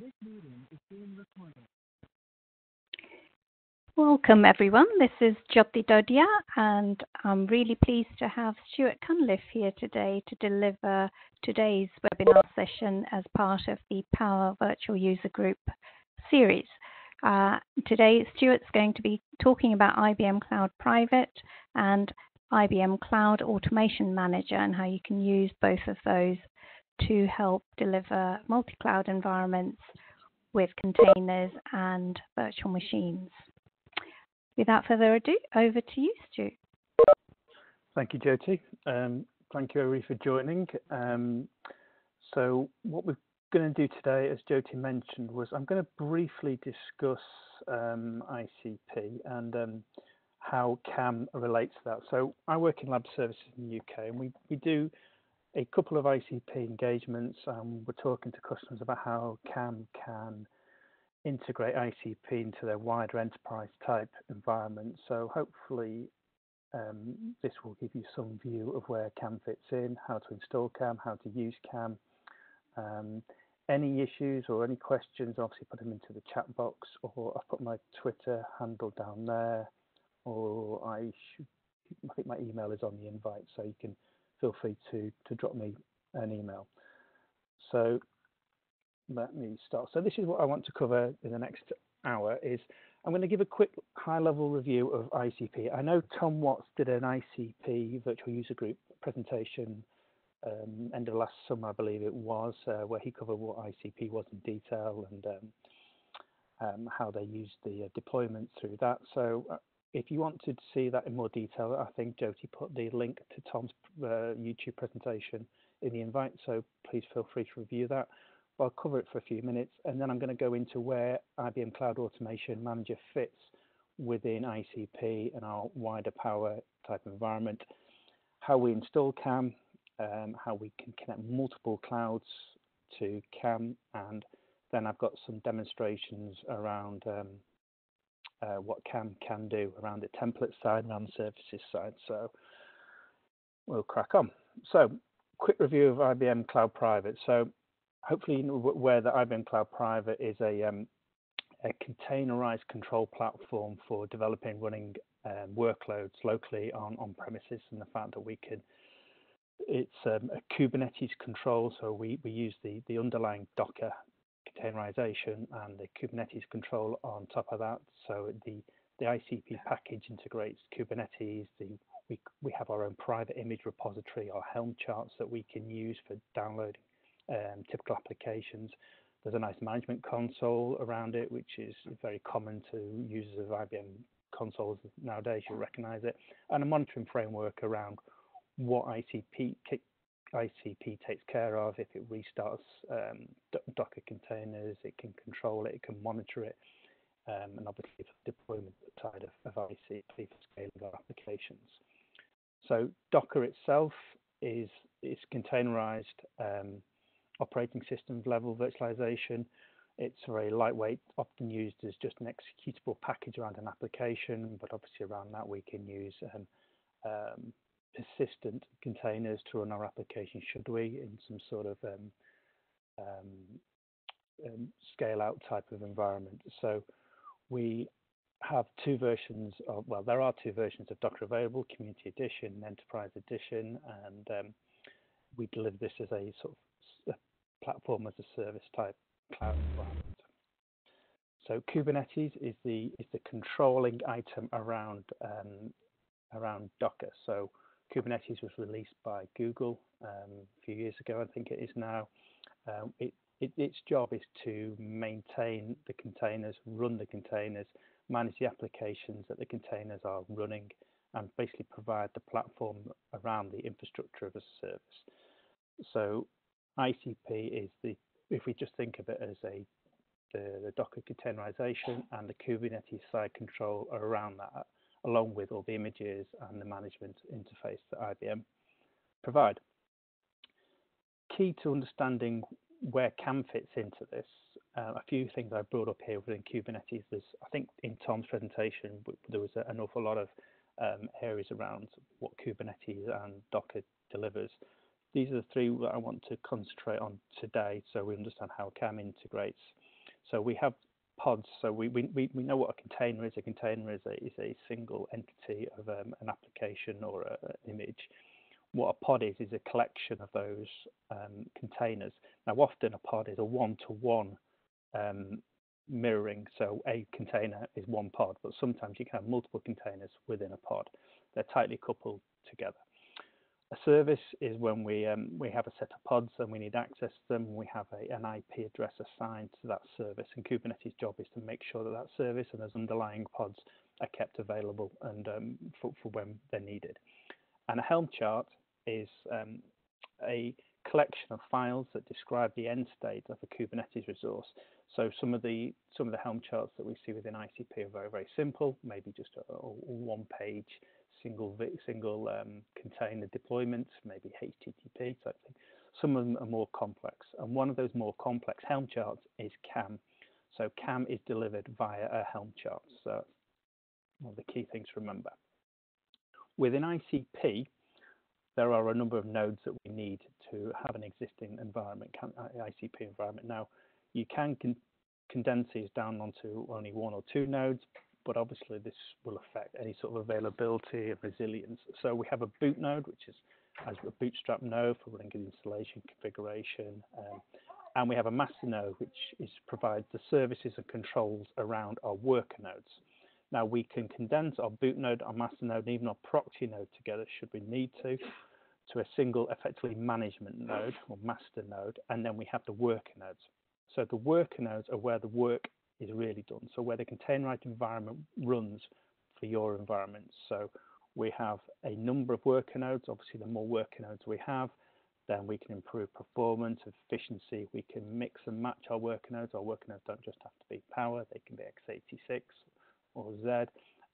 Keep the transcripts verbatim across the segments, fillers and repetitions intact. This meeting is being recorded. Welcome, everyone. This is Jyoti Dodia, and I'm really pleased to have Stuart Cunliffe here today to deliver today's webinar session as part of the Power Virtual User Group series. Uh, today, Stuart's going to be talking about I B M Cloud Private and I B M Cloud Automation Manager and how you can use both of those to help deliver multi-cloud environments with containers and virtual machines. Without further ado, over to you, Stu. Thank you, Jyoti. Um, thank you, everybody, for joining. Um, so what we're going to do today, as Jyoti mentioned, was I'm going to briefly discuss um, I C P and um, how C A M relates to that. So I work in lab services in the U K, and we, we do a couple of I C P engagements, and we're talking to customers about how C A M can integrate I C P into their wider enterprise type environment. So hopefully um, this will give you some view of where C A M fits in, how to install C A M, how to use C A M. Um, any issues or any questions, obviously put them into the chat box, or I've put my Twitter handle down there, or I, should, I think my email is on the invite, so you can feel free to, to drop me an email. So let me start. So this is what I want to cover in the next hour is I'm going to give a quick high level review of I C P. I know Tom Watts did an I C P virtual user group presentation um, end of last summer, I believe it was, uh, where he covered what I C P was in detail and um, um, how they used the uh, deployments through that. So uh, if you wanted to see that in more detail, I think Jyoti put the link to Tom's uh, YouTube presentation in the invite, so please feel free to review that. I'll cover it for a few minutes, and then I'm going to go into where I B M Cloud Automation Manager fits within I C P and our wider Power type environment, how we install C A M, um, how we can connect multiple clouds to C A M, and then I've got some demonstrations around um, uh, what C A M can do around the template side and on the services side. So we'll crack on. So quick review of I B M Cloud Private. So hopefully you know where the I B M Cloud Private is a, um, a containerized control platform for developing, running um, workloads locally on, on premises, and the fact that we can, it's um, a Kubernetes control. So we, we use the, the underlying Docker containerization and the Kubernetes control on top of that. So the, the I C P package integrates Kubernetes, the we, we have our own private image repository, our Helm charts that we can use for downloading Um, typical applications. There's a nice management console around it, which is very common to users of I B M consoles nowadays. You'll recognize it, and a monitoring framework around what I C P I C P takes care of. If it restarts um, Docker containers, it can control it, it can monitor it, um, and obviously for deployment side of, of I C P for scaling our applications. So Docker itself is is containerized. Um, operating systems level virtualization. It's very lightweight, often used as just an executable package around an application, but obviously around that we can use um, um, persistent containers to run our application, should we, in some sort of um, um, um, scale out type of environment. So we have two versions of, well, there are two versions of Docker available, Community Edition and Enterprise Edition, and um, we deliver this as a sort of platform as a service type cloud environment. So Kubernetes is the is the controlling item around um, around Docker. So Kubernetes was released by Google um, a few years ago, I think it is now. Um, it, it its job is to maintain the containers, run the containers, manage the applications that the containers are running, and basically provide the platform around the infrastructure as a service. So I C P is the, if we just think of it as a the, the Docker containerization and the Kubernetes side control around that, along with all the images and the management interface that I B M provide. Key to understanding where C A M fits into this, uh, a few things I brought up here within Kubernetes. There's, I think in Tom's presentation, there was an awful lot of um, areas around what Kubernetes and Docker delivers. these are the three that I want to concentrate on today, so we understand how C A M integrates. So we have pods, so we, we, we know what a container is. A container is a, is a single entity of um, an application or a, an image. What a pod is, is a collection of those um, containers. Now, often a pod is a one-to-one um, mirroring, so a container is one pod, but sometimes you can have multiple containers within a pod. They're tightly coupled together. A service is when we um, we have a set of pods and we need access to them. We have a, an I P address assigned to that service, and Kubernetes' job is to make sure that that service and those underlying pods are kept available and um, for, for when they're needed. And a Helm chart is um, a collection of files that describe the end state of a Kubernetes resource. So some of the some of the Helm charts that we see within I C P are very very simple, maybe just a, a one page. single single um, container deployments, maybe H T T P type thing. Some of them are more complex, and one of those more complex Helm charts is C A M. So C A M is delivered via a Helm chart. So one of the key things to remember. Within I C P, there are a number of nodes that we need to have an existing environment, I C P environment. Now, you can con condense these down onto only one or two nodes, but obviously this will affect any sort of availability and resilience. So we have a boot node, which is as a bootstrap node for running installation configuration. Um, and we have a master node, which is provides the services and controls around our worker nodes. Now we can condense our boot node, our master node, and even our proxy node together, should we need to, to a single effectively management node or master node. And then we have the worker nodes. So the worker nodes are where the work is really done, so where the containerized environment runs for your environment. So we have a number of worker nodes. Obviously, the more worker nodes we have, then we can improve performance, efficiency. We can mix and match our worker nodes. Our worker nodes don't just have to be Power, they can be x eighty-six or Z.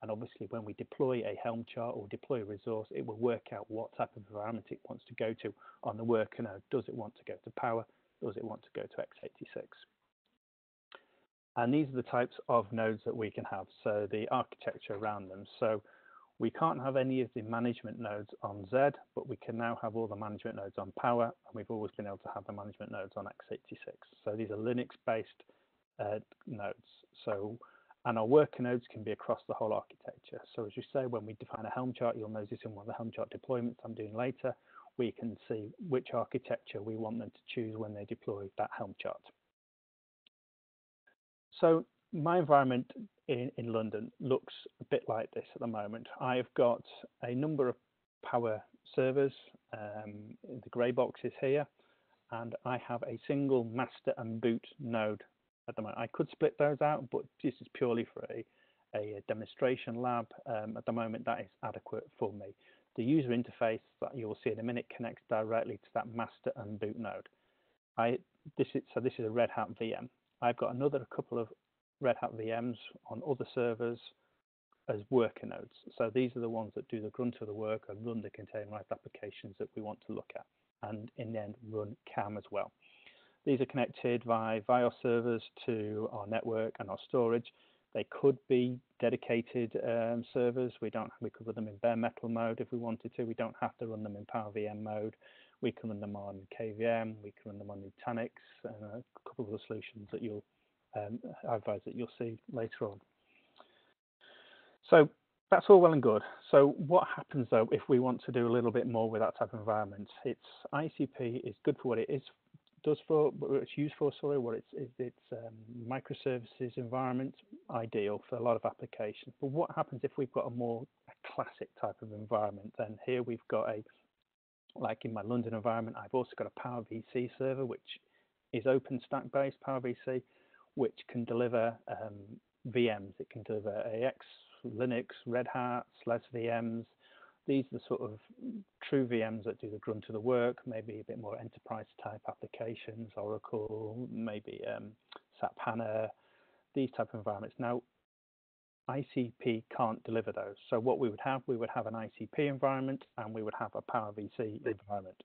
And obviously, when we deploy a Helm chart or deploy a resource, it will work out what type of environment it wants to go to on the worker node. Does it want to go to Power? Does it want to go to x eighty-six? And these are the types of nodes that we can have, so the architecture around them. So we can't have any of the management nodes on Z, but we can now have all the management nodes on Power, and we've always been able to have the management nodes on x eighty-six. So these are Linux-based uh, nodes. So, and our worker nodes can be across the whole architecture. So as you say, when we define a Helm chart, you'll notice in one of the Helm chart deployments I'm doing later, we can see which architecture we want them to choose when they deploy that Helm chart. So my environment in, in London looks a bit like this at the moment. I've got a number of Power servers um, in the grey boxes here, and I have a single master and boot node at the moment. I could split those out, but this is purely for a, a demonstration lab. Um, at the moment, that is adequate for me. The user interface that you will see in a minute connects directly to that master and boot node. I, this is, so this is a Red Hat V M. I've got another couple of Red Hat V Ms on other servers as worker nodes. So these are the ones that do the grunt of the work and run the containerized applications that we want to look at, and in the end run C A M as well. These are connected via V I O S servers to our network and our storage. They could be dedicated um, servers. We don't. We could run them in bare metal mode if we wanted to. We don't have to run them in Power V M mode. We can run them on K V M, we can run them on Nutanix, and a couple of the solutions that you'll um, advise that you'll see later on. So that's all well and good. So what happens though if we want to do a little bit more with that type of environment? It's I C P is good for what it is, does for what it's used for. Sorry, what it's it's um, microservices environment, ideal for a lot of applications. But what happens if we've got a more a classic type of environment? Then here we've got a like in my London environment, I've also got a Power V C server, which is OpenStack based Power V C, which can deliver um, V Ms. It can deliver A I X, Linux, Red Hat, S L E S V Ms. These are the sort of true V Ms that do the grunt of the work, maybe a bit more enterprise type applications, Oracle, maybe um, S A P HANA, these type of environments. Now, I C P can't deliver those. So what we would have, we would have an I C P environment and we would have a Power V C environment.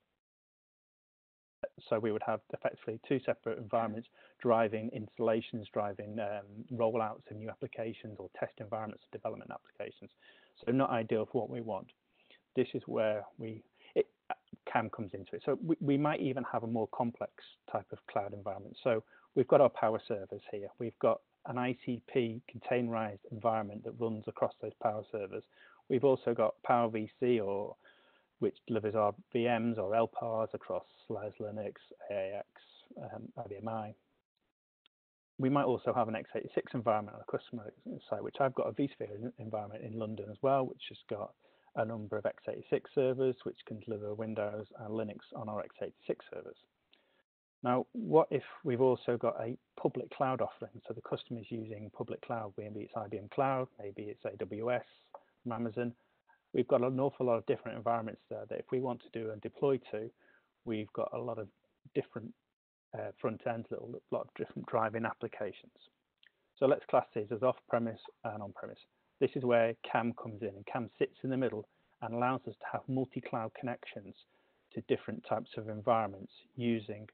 So we would have effectively two separate environments driving installations, driving um, rollouts of new applications or test environments, development applications. So not ideal for what we want. This is where we, it, C A M comes into it. So we, we might even have a more complex type of cloud environment. So we've got our Power servers here. We've got an I C P containerized environment that runs across those Power servers. We've also got PowerVC, or which delivers our V Ms or L P A R S across SLES, Linux, A I X, um, I B M i. We might also have an x eighty-six environment on a customer site, which I've got a vSphere environment in London as well, which has got a number of x eighty-six servers, which can deliver Windows and Linux on our x eighty-six servers. Now, what if we've also got a public cloud offering? So the customer's using public cloud, maybe it's I B M Cloud, maybe it's A W S, from Amazon. We've got an awful lot of different environments there that if we want to do and deploy to, we've got a lot of different uh, front ends, a lot of different driving applications. So let's class these as off-premise and on-premise. This is where C A M comes in, and C A M sits in the middle and allows us to have multi-cloud connections to different types of environments using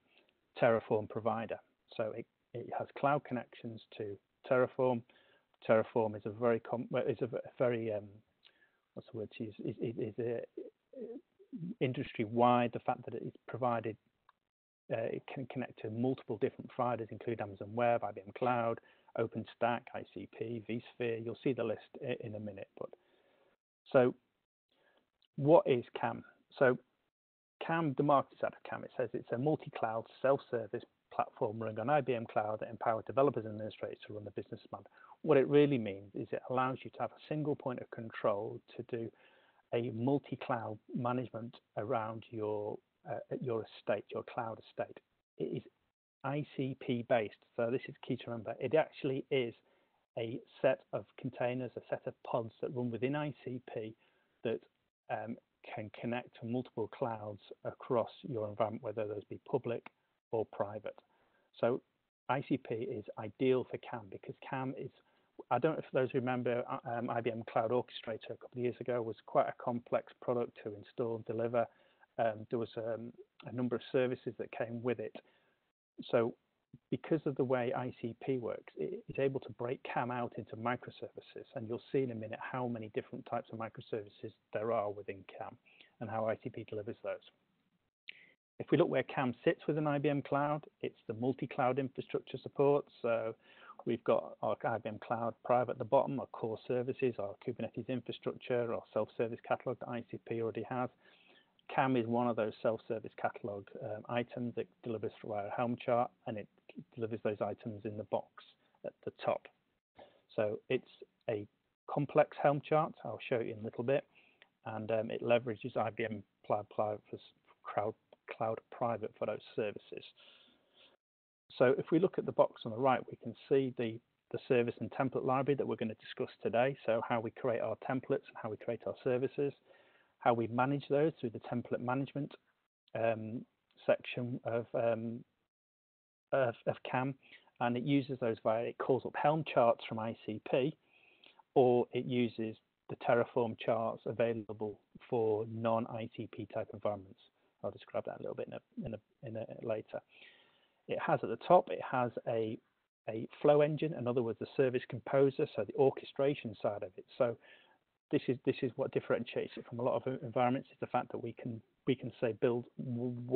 Terraform provider. So it, it has cloud connections to Terraform. Terraform is a very com is a very um, what's the word to use? It, it, it is a industry-wide. The fact that it is provided, uh, it can connect to multiple different providers, include Amazon Web, I B M Cloud, OpenStack, I C P, vSphere. You'll see the list in a minute. But so, what is C A M? So C A M, the market side of C A M, it says it's a multi-cloud self-service platform running on I B M Cloud that empowers developers and administrators to run the business model. What it really means is it allows you to have a single point of control to do a multi-cloud management around your uh, your estate, your cloud estate. It is I C P based, so this is key to remember. It actually is a set of containers, a set of pods that run within I C P that um, can connect to multiple clouds across your environment, whether those be public or private. So I C P is ideal for C A M because C A M is, I don't know if those remember, um, I B M Cloud Orchestrator a couple of years ago was quite a complex product to install and deliver. Um, there was um, a number of services that came with it. So because of the way I C P works, it is able to break C A M out into microservices, and you'll see in a minute how many different types of microservices there are within C A M and how I C P delivers those. If we look where C A M sits within I B M Cloud, it's the multi-cloud infrastructure support. So we've got our I B M Cloud Private at the bottom, our core services, our Kubernetes infrastructure, our self-service catalog that I C P already has. C A M is one of those self-service catalog um, items that delivers through our Helm chart, and it delivers those items in the box at the top. So it's a complex Helm chart. I'll show you in a little bit, and um, it leverages I B M Cloud Cloud Cloud Private for those services. So if we look at the box on the right, we can see the the service and template library that we're going to discuss today. So how we create our templates and how we create our services, how we manage those through the template management um, section of, um, of, of C A M, and it uses those via, it calls up Helm charts from I C P, or it uses the Terraform charts available for non-I C P type environments. I'll describe that a little bit in a, in a, in a later. It has at the top, it has a, a flow engine, in other words, the service composer, so the orchestration side of it. So This is this is what differentiates it from a lot of environments, is the fact that we can we can say build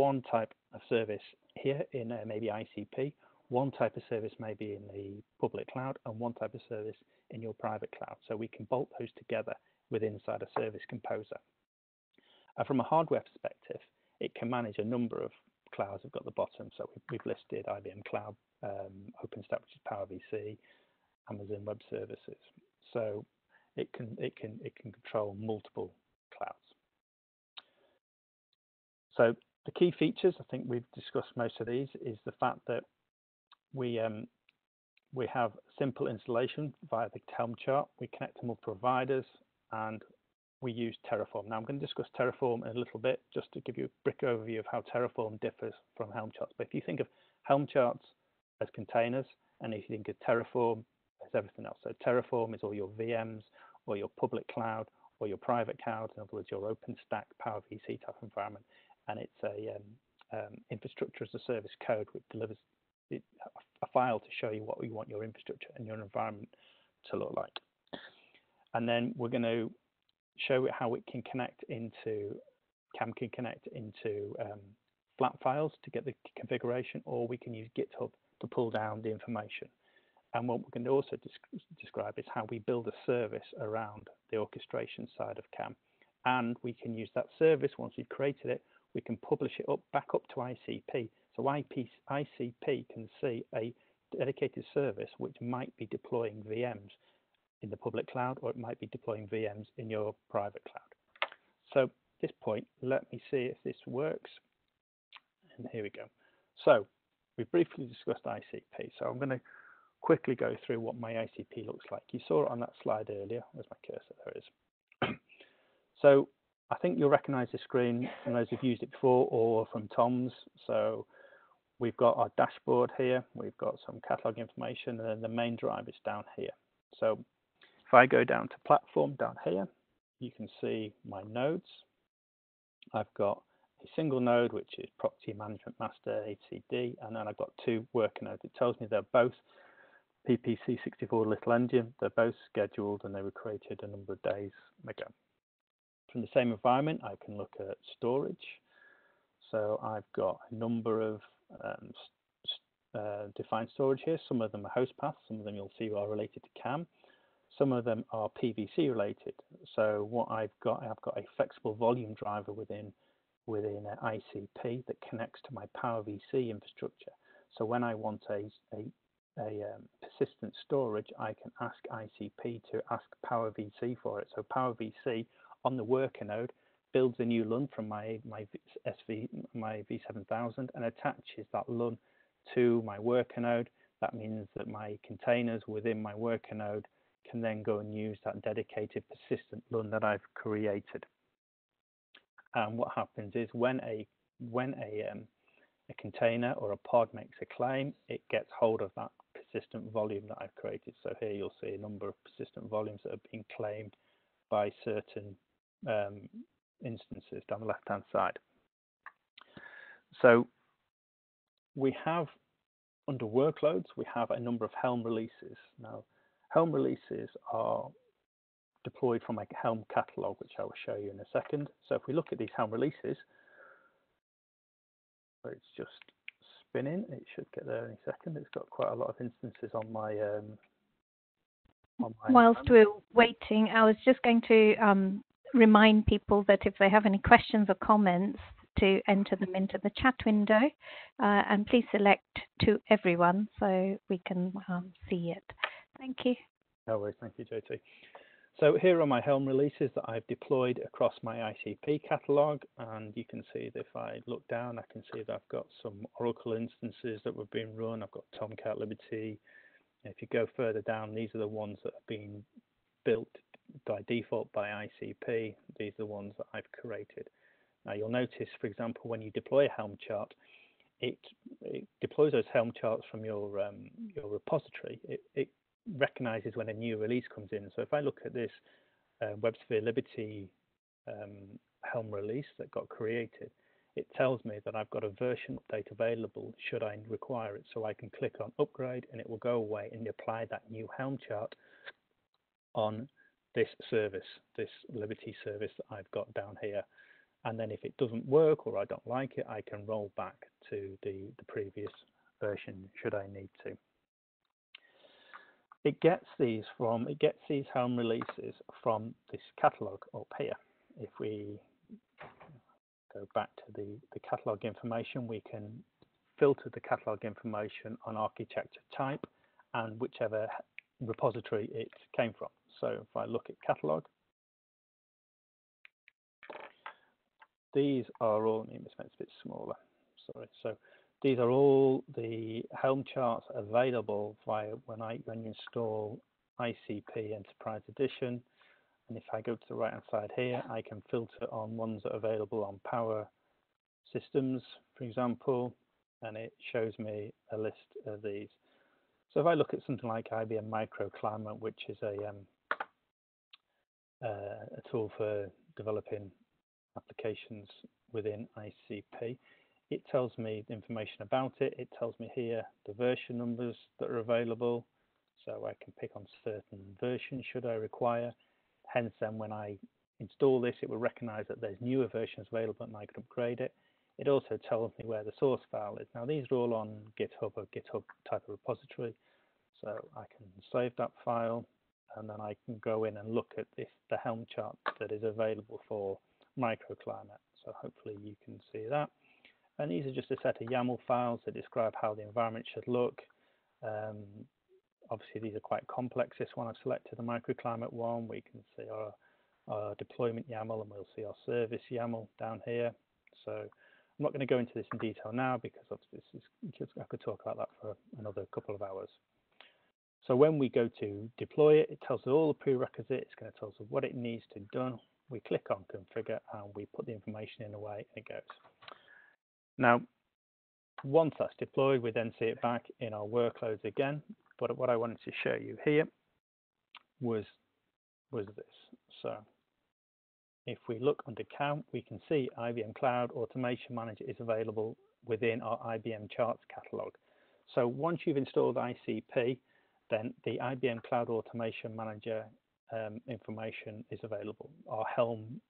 one type of service here in uh, maybe I C P, one type of service maybe in the public cloud, and one type of service in your private cloud. So we can bolt those together with inside a service composer. And from a hardware perspective, it can manage a number of clouds. We've got the bottom, so we've, we've listed I B M Cloud, um, OpenStack, which is PowerVC, Amazon Web Services. So It can it can it can control multiple clouds. So the key features, I think we've discussed most of these, is the fact that we um, we have simple installation via the Helm chart. We connect to multiple providers, and we use Terraform. Now I'm going to discuss Terraform in a little bit, just to give you a brief overview of how Terraform differs from Helm charts. But if you think of Helm charts as containers, and if you think of Terraform as everything else. So Terraform is all your V Ms, or your public cloud, or your private cloud, in other words, your OpenStack, PowerVC type environment, and it's a um, um, infrastructure as a service code, which delivers it, a file to show you what you want your infrastructure and your environment to look like. And then we're going to show how it can connect into C A M can connect into um, flat files to get the configuration, or we can use GitHub to pull down the information. And what we can also describe is how we build a service around the orchestration side of C A M. And we can use that service, once we've created it, we can publish it up back up to I C P. So I P, I C P can see a dedicated service which might be deploying V Ms in the public cloud, or it might be deploying V Ms in your private cloud. So at this point, let me see if this works. And here we go. So we briefly discussed I C P. So I'm going to quickly go through what my I C P looks like. You saw it on that slide earlier. Where's my cursor? There it is. So I think you'll recognize the screen from those who've used it before or from Tom's. So we've got our dashboard here. We've got some catalog information, and then the main drive is down here. So if I go down to platform down here, you can see my nodes. I've got a single node, which is property management master, H C D, and then I've got two worker nodes. It tells me they're both P P C sixty-four little endian. They're both scheduled, and they were created a number of days ago. From the same environment, I can look at storage. So I've got a number of um, uh, defined storage here. Some of them are host paths. Some of them you'll see are related to C A M. Some of them are P V C related. So what I've got, I've got a flexible volume driver within within an I C P that connects to my PowerVC infrastructure. So when I want a, a, a um, persistent storage, I can ask I C P to ask PowerVC for it. So PowerVC on the worker node builds a new L U N from my my S V my V seven thousand and attaches that L U N to my worker node. That means that my containers within my worker node can then go and use that dedicated persistent L U N that I've created. And what happens is when a when a um, a container or a pod makes a claim, it gets hold of that persistent volume that I've created. So here you'll see a number of persistent volumes that have been claimed by certain um, instances down the left hand side. So we have under workloads, we have a number of Helm releases. Now, Helm releases are deployed from a Helm catalog, which I will show you in a second. So if we look at these Helm releases, it's just spinning. It should get there any second. It's got quite a lot of instances on my. Um, on my Whilst hand. We're waiting, I was just going to um, remind people that if they have any questions or comments, to enter them into the chat window, uh, and please select to everyone so we can um, see it. Thank you. No worries. Thank you, Jyoti. So here are my Helm releases that I've deployed across my I C P catalog, and you can see that if I look down, I can see that I've got some Oracle instances that have been run. I've got Tomcat, Liberty. If you go further down, these are the ones that have been built by default by I C P. These are the ones that I've created. Now you'll notice, for example, when you deploy a Helm chart, it, it deploys those Helm charts from your um, your repository. It, it recognizes when a new release comes in. So if I look at this uh, WebSphere Liberty um, Helm release that got created, it tells me that I've got a version update available should I require it. So I can click on upgrade and it will go away and apply that new Helm chart on this service, this Liberty service that I've got down here. And then if it doesn't work or I don't like it, I can roll back to the, the previous version should I need to. It gets these from it gets these Helm releases from this catalog up here. If we go back to the, the catalog information, we can filter the catalog information on architecture type and whichever repository it came from. So if I look at catalog, these are all it's a bit smaller. Sorry, so these are all the Helm charts available via when I when you install I C P Enterprise Edition. And if I go to the right hand side here, I can filter on ones that are available on Power Systems, for example, and it shows me a list of these. So if I look at something like I B M Microclimate, which is a um, uh, a tool for developing applications within I C P. It tells me the information about it. It tells me here the version numbers that are available. So I can pick on certain versions should I require. Hence then when I install this, it will recognize that there's newer versions available and I can upgrade it. It also tells me where the source file is. Now, these are all on GitHub or GitHub type of repository. So I can save that file, and then I can go in and look at this, the Helm chart that is available for microclimate. So hopefully you can see that. And these are just a set of YAML files that describe how the environment should look. Um, obviously, these are quite complex. This one I've selected, the microclimate one. We can see our, our deployment YAML, and we'll see our service YAML down here. So I'm not going to go into this in detail now, because obviously this is just, I could talk about that for another couple of hours. So when we go to deploy it, it tells us all the prerequisites. It's going to tell us what it needs to be done. We click on configure and we put the information in away, and it goes. Now, once that's deployed, we then see it back in our workloads again. But what I wanted to show you here was, was this. So if we look under count, we can see I B M Cloud Automation Manager is available within our I B M Charts catalog. So once you've installed I C P, then the I B M Cloud Automation Manager um, information is available. Our Helm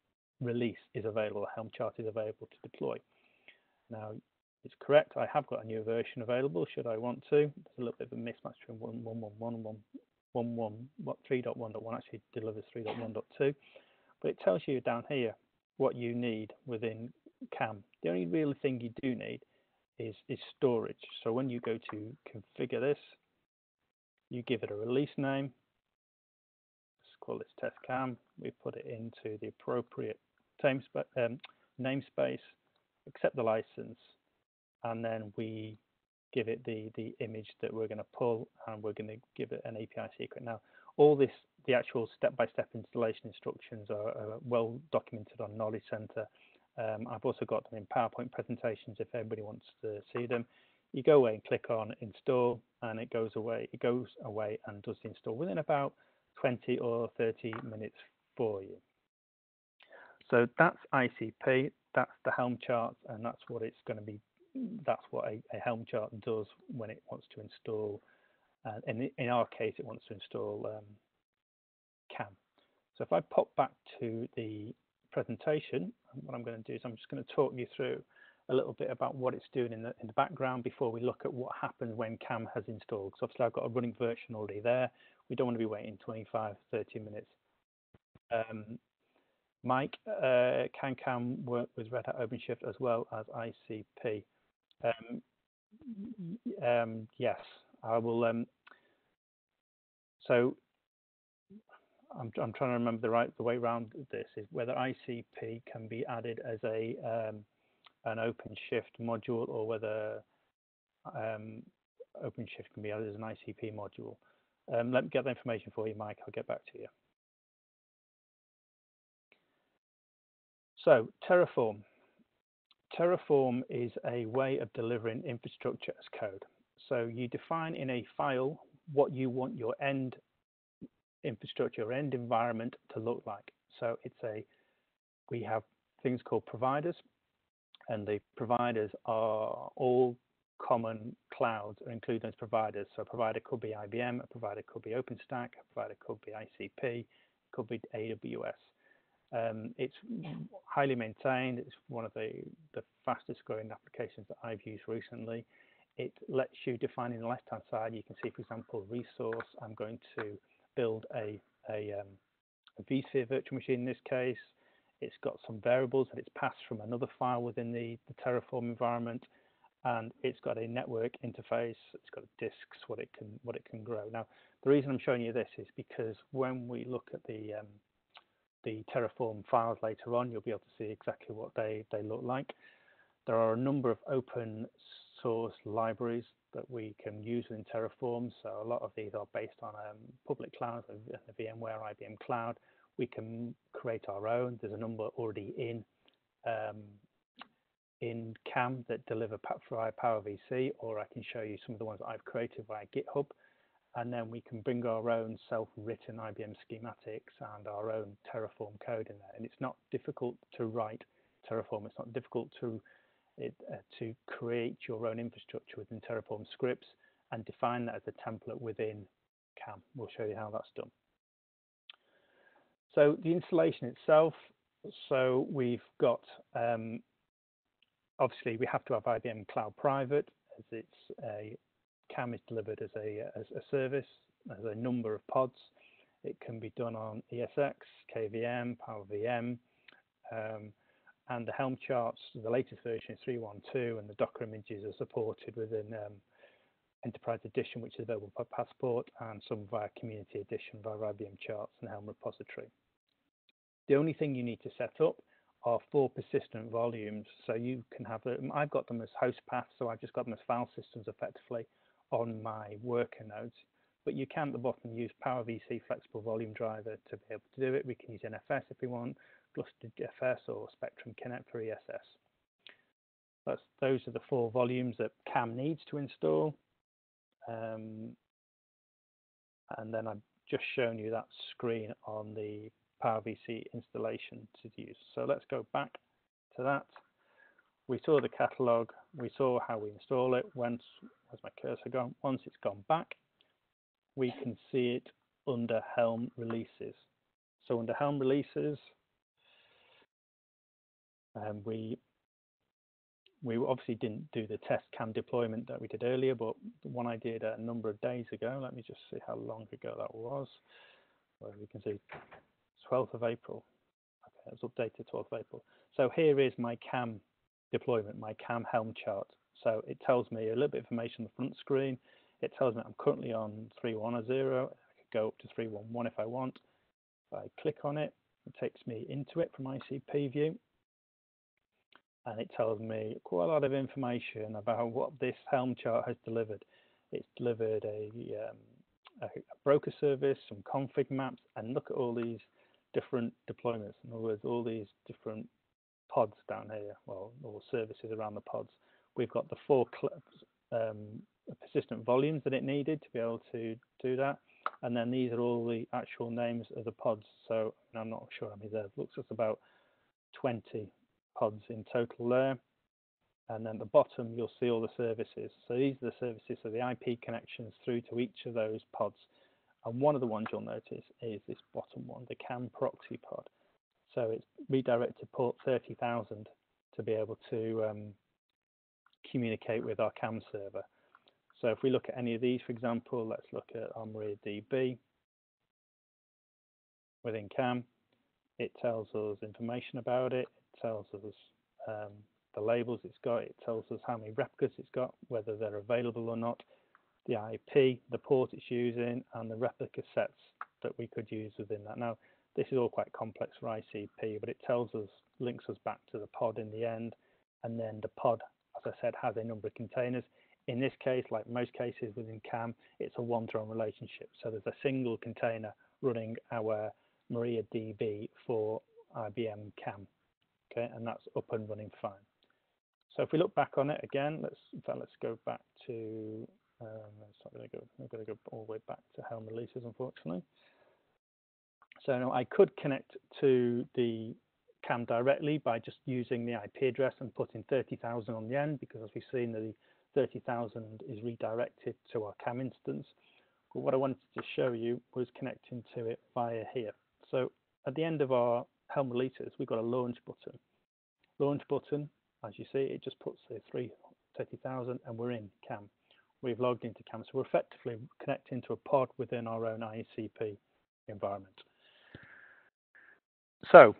release is available, Helm chart is available to deploy. Now, it's correct, I have got a new version available, should I want to. There's a little bit of a mismatch between three point one point one actually delivers three point one point two, but it tells you down here what you need within C A M. The only real thing you do need is, is storage. So when you go to configure this, you give it a release name, let's call this test C A M, we put it into the appropriate um, namespace, accept the license, and then we give it the, the image that we're going to pull, and we're going to give it an A P I secret. Now, all this, the actual step-by-step installation instructions are, are well documented on Knowledge Center. Um, I've also got them in PowerPoint presentations if anybody wants to see them. You go away and click on install, and it goes away. It goes away and does the install within about twenty or thirty minutes for you. So that's I C P, that's the Helm chart, and that's what it's going to be. That's what a, a Helm chart does when it wants to install. Uh, in, in our case, it wants to install um, C A M. So if I pop back to the presentation, what I'm going to do is I'm just going to talk you through a little bit about what it's doing in the, in the background before we look at what happens when C A M has installed. So obviously I've got a running version already there. We don't want to be waiting twenty-five, thirty minutes. Um, Mike, uh, can C A M work with Red Hat OpenShift as well as I C P? Um, um, yes, I will. Um, so I'm, I'm trying to remember the right the way around this is whether I C P can be added as a um, an OpenShift module, or whether um, OpenShift can be added as an I C P module. Um, let me get the information for you, Mike. I'll get back to you. So Terraform. Terraform is a way of delivering infrastructure as code. So you define in a file what you want your end infrastructure or end environment to look like. So it's a, we have things called providers, and the providers are all common clouds or include those providers. So a provider could be I B M, a provider could be OpenStack, a provider could be I C P, it could be A W S. Um, it's highly maintained. It's one of the, the fastest growing applications that I've used recently. It lets you define in the left hand side. You can see, for example, resource. I'm going to build a, a, um, a vSphere virtual machine in this case. It's got some variables that it's passed from another file within the, the Terraform environment, and it's got a network interface. It's got disks, what it can what it can grow. Now, the reason I'm showing you this is because when we look at the um, the Terraform files later on, you'll be able to see exactly what they, they look like. There are a number of open source libraries that we can use in Terraform. So a lot of these are based on um, public clouds, the VMware, I B M Cloud. We can create our own. There's a number already in um, in C A M that deliver via PowerVC, or I can show you some of the ones that I've created via GitHub. And then we can bring our own self-written I B M schematics and our own Terraform code in there. And it's not difficult to write Terraform. It's not difficult to, it, uh, to create your own infrastructure within Terraform scripts and define that as a template within C A M. We'll show you how that's done. So the installation itself, so we've got, um, obviously we have to have I B M Cloud Private, as it's a C A M is delivered as a, as a service, as a number of pods. It can be done on E S X, K V M, Power V M, um, and the Helm charts, the latest version is three point one point two, and the Docker images are supported within um, Enterprise Edition, which is available by Passport, and some via Community Edition via I B M Charts and Helm Repository. The only thing you need to set up are four persistent volumes. So you can have them, I've got them as host paths, so I've just got them as file systems effectively on my worker nodes. But you can at the bottom use Power V C Flexible Volume Driver to be able to do it. We can use N F S if we want, GlusterFS or Spectrum Connect for E S S. That's, those are the four volumes that C A M needs to install. Um, and then I've just shown you that screen on the Power V C installation to use. So let's go back to that. We saw the catalog, we saw how we install it. Once, where's my cursor gone? Once it's gone back, we can see it under Helm releases. So under Helm releases, um, we we obviously didn't do the test C A M deployment that we did earlier, but the one I did a number of days ago. Let me just see how long ago that was. Well, we can see twelfth of April. Okay, that was updated twelfth of April. So here is my C A M deployment, my C A M Helm chart. So it tells me a little bit of information on the front screen. It tells me I'm currently on three point one point zero. I could go up to three point one point one if I want. If I click on it, it takes me into it from I C P view. And it tells me quite a lot of information about what this Helm chart has delivered. It's delivered a, um, a, a broker service, some config maps, and look at all these different deployments. In other words, all these different pods down here, well, or services around the pods. We've got the four um, persistent volumes that it needed to be able to do that. And then these are all the actual names of the pods. So I'm not sure how many there. Looks like about twenty. Pods in total there, and then at the bottom you'll see all the services. So these are the services, so the I P connections through to each of those pods. And one of the ones you'll notice is this bottom one, the C A M proxy pod. So it's redirected port thirty thousand to be able to um, communicate with our C A M server. So if we look at any of these, for example, let's look at our MariaDB within C A M. It tells us information about it. Tells us um, the labels it's got, it tells us how many replicas it's got, whether they're available or not, the I P, the port it's using, and the replica sets that we could use within that. Now, this is all quite complex for I C P, but it tells us, links us back to the pod in the end, and then the pod, as I said, has a number of containers. In this case, like most cases within C A M, it's a one-to-one relationship. So there's a single container running our MariaDB for I B M C A M. Okay, and that's up and running fine. So if we look back on it again, let's in fact let's go back to. Um, it's not going to go. I'm going to go all the way back to Helm releases, unfortunately. So now I could connect to the C A M directly by just using the I P address and putting thirty thousand on the end, because as we've seen, the thirty thousand is redirected to our C A M instance. But what I wanted to show you was connecting to it via here. So at the end of our Helm releases, we've got a launch button. Launch button, as you see, it just puts the thirty thousand and we're in C A M. We've logged into C A M, so we're effectively connecting to a pod within our own I C P environment. So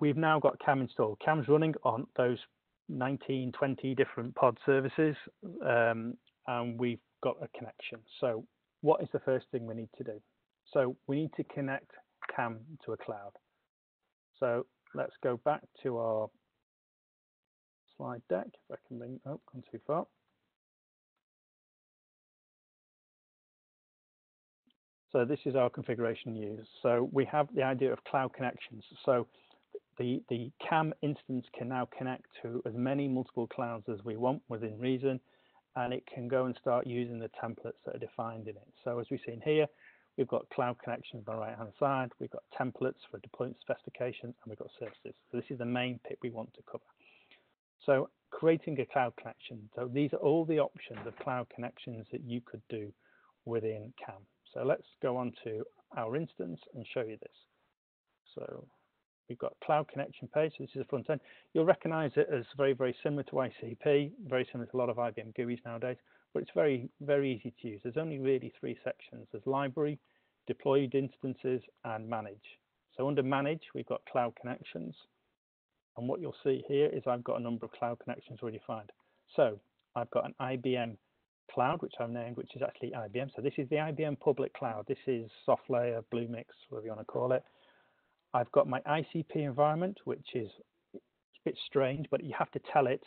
we've now got C A M installed. C A M's running on those nineteen, twenty different pod services, um, and we've got a connection. So what is the first thing we need to do? So we need to connect C A M to a cloud. So let's go back to our slide deck, if I can bring, oh, gone too far. So this is our configuration used. So we have the idea of cloud connections. So the, the C A M instance can now connect to as many multiple clouds as we want within reason, and it can go and start using the templates that are defined in it. So as we've seen here, we've got cloud connections on the right-hand side, we've got templates for deployment specifications, and we've got services. So this is the main bit we want to cover. So creating a cloud connection. So these are all the options of cloud connections that you could do within C A M. So let's go on to our instance and show you this. So we've got cloud connection page. So this is the front end. You'll recognize it as very, very similar to I C P, very similar to a lot of I B M G U Is nowadays, but it's very, very easy to use. There's only really three sections. There's library, deployed instances, and manage. So under manage, we've got cloud connections. And what you'll see here is I've got a number of cloud connections already defined. So I've got an I B M Cloud, which I've named, which is actually I B M. So this is the I B M public cloud. This is SoftLayer, Bluemix, whatever you want to call it. I've got my I C P environment, which is a bit strange, but you have to tell it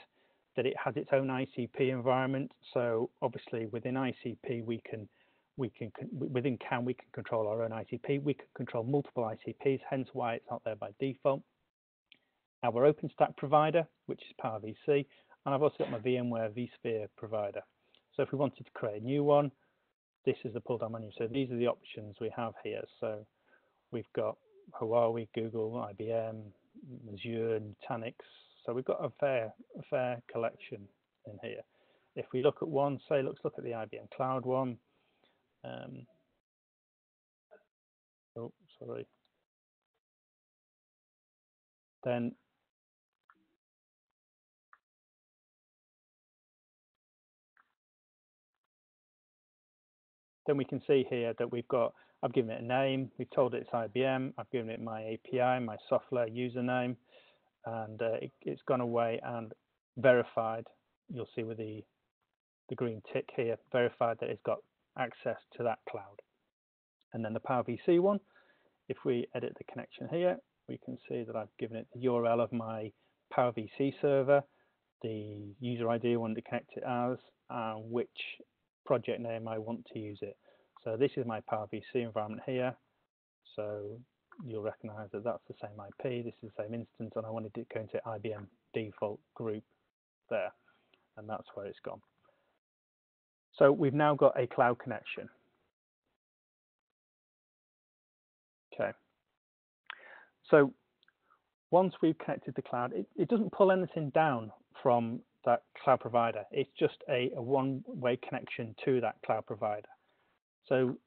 that it has its own I C P environment. So obviously within I C P, we can, we can within C A N, we can control our own I C P. We can control multiple I C Ps, hence why it's not there by default. Our OpenStack provider, which is PowerVC, and I've also got my VMware vSphere provider. So if we wanted to create a new one, this is the pull-down menu. So these are the options we have here. So we've got Huawei, Google, I B M, Azure, Nutanix. So we've got a fair, a fair collection in here. If we look at one, say, let's look at the I B M Cloud one. Um, oh, sorry. Then Then we can see here that we've got, I've given it a name, we've told it it's I B M, I've given it my A P I, my SoftLayer username, and uh, it, it's gone away and verified. You'll see with the, the green tick here, verified that it's got access to that cloud. And then the PowerVC one, if we edit the connection here, we can see that I've given it the U R L of my PowerVC server, the user I D I want to connect it as, uh, which project name I want to use it. So this is my PowerVC environment here. So you'll recognize that that's the same I P, this is the same instance, and I wanted to go into I B M default group there, and that's where it's gone. So we've now got a cloud connection. Okay. So once we've connected the cloud, it, it doesn't pull anything down from that cloud provider. It's just a, a one-way connection to that cloud provider. So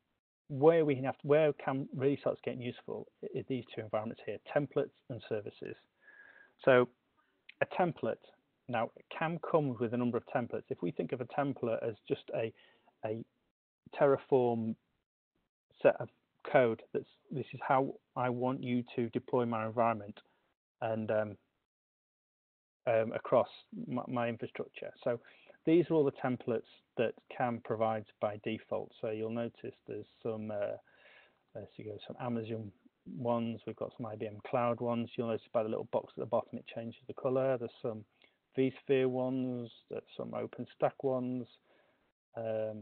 where we have to, where C A M really starts getting useful is these two environments here, templates and services. So a template, now C A M comes with a number of templates. If we think of a template as just a, a Terraform set of code, that's, this is how I want you to deploy my environment and um, Um, across my, my infrastructure. So these are all the templates that C A M provides by default. So you'll notice there's some, uh, let's see, some Amazon ones, we've got some I B M Cloud ones. You'll notice by the little box at the bottom, it changes the color. There's some vSphere ones, there's some OpenStack ones, um,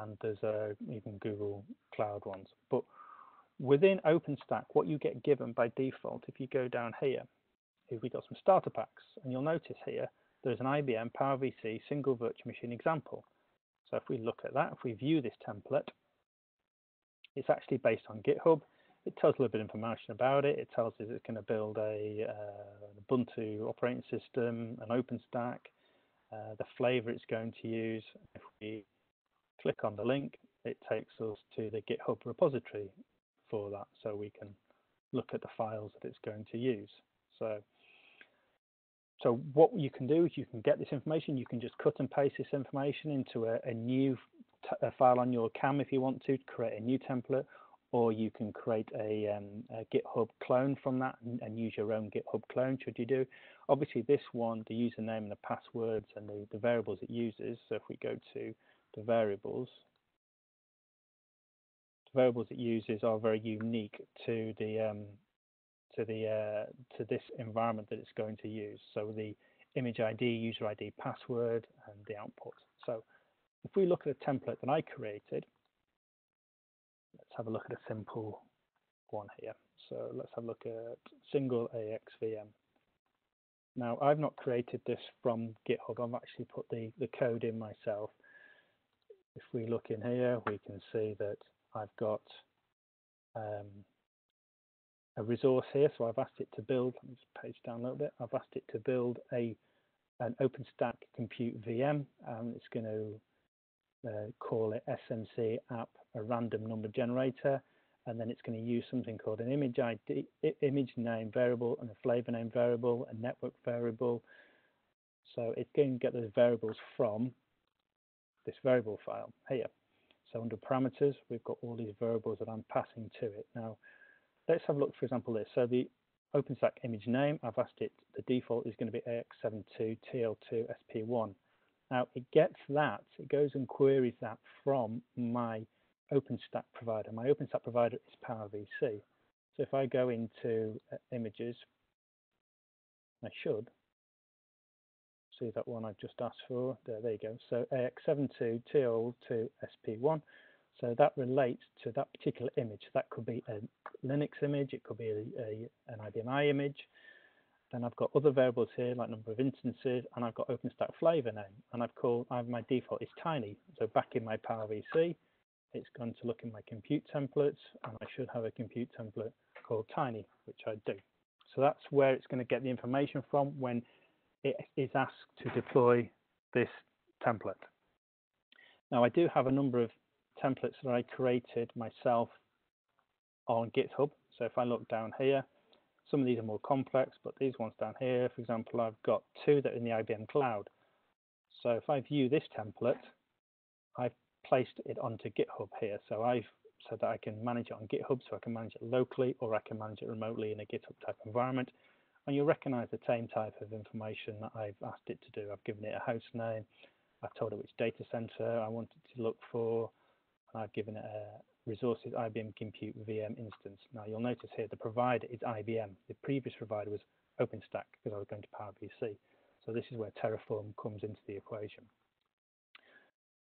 and there's uh, even Google Cloud ones. But within OpenStack, what you get given by default, if you go down here, we've got some starter packs, and you'll notice here there's an I B M PowerVC single virtual machine example. So if we look at that, if we view this template, it's actually based on GitHub. It tells a little bit of information about it. It tells us it's going to build a uh, Ubuntu operating system, an OpenStack, uh, the flavor it's going to use. If we click on the link, it takes us to the GitHub repository for that, so we can look at the files that it's going to use. So So what you can do is you can get this information, you can just cut and paste this information into a, a new t a file on your C A M if you want to, to create a new template, or you can create a, um, a GitHub clone from that and, and use your own GitHub clone should you do. Obviously this one, the username and the passwords and the, the variables it uses, so if we go to the variables, the variables it uses are very unique to the um, to the uh, to this environment that it's going to use. So the image I D, user I D, password, and the output. So if we look at a template that I created, let's have a look at a simple one here. So let's have a look at single A I X V M. Now I've not created this from GitHub. I've actually put the the code in myself. If we look in here, we can see that I've got um, a resource here, so I've asked it to build. Let me just page down a little bit. I've asked it to build a an OpenStack compute V M, and it's going to uh, call it S M C app, a random number generator, and then it's going to use something called an image I D, image name variable, and a flavor name variable, a network variable. So it's going to get those variables from this variable file here. So under parameters, we've got all these variables that I'm passing to it. Now, let's have a look, for example, this. So the OpenStack image name, I've asked it, the default is going to be A X seventy-two T L two S P one. Now it gets that, it goes and queries that from my OpenStack provider. My OpenStack provider is PowerVC. So if I go into uh, images, I should see that one I've just asked for. There, there you go. So A X seventy-two T L two S P one. So that relates to that particular image. That could be a Linux image, it could be a, a, an I B M i image. Then I've got other variables here like number of instances, and I've got OpenStack flavor name, and I've called, I've, my default is tiny. So back in my PowerVC, it's going to look in my compute templates, and I should have a compute template called tiny, which I do. So that's where it's going to get the information from when it is asked to deploy this template. Now I do have a number of templates that I created myself on GitHub. So if I look down here, some of these are more complex, but these ones down here, for example, I've got two that are in the I B M Cloud. So if I view this template, I've placed it onto GitHub here. So I've said that I can manage it on GitHub, so I can manage it locally, or I can manage it remotely in a GitHub type environment. And you'll recognize the same type of information that I've asked it to do. I've given it a host name, I've told it which data center I want it to look for, and I've given it a resources I B M Compute V M instance. Now you'll notice here the provider is I B M. The previous provider was OpenStack because I was going to PowerVC. So this is where Terraform comes into the equation.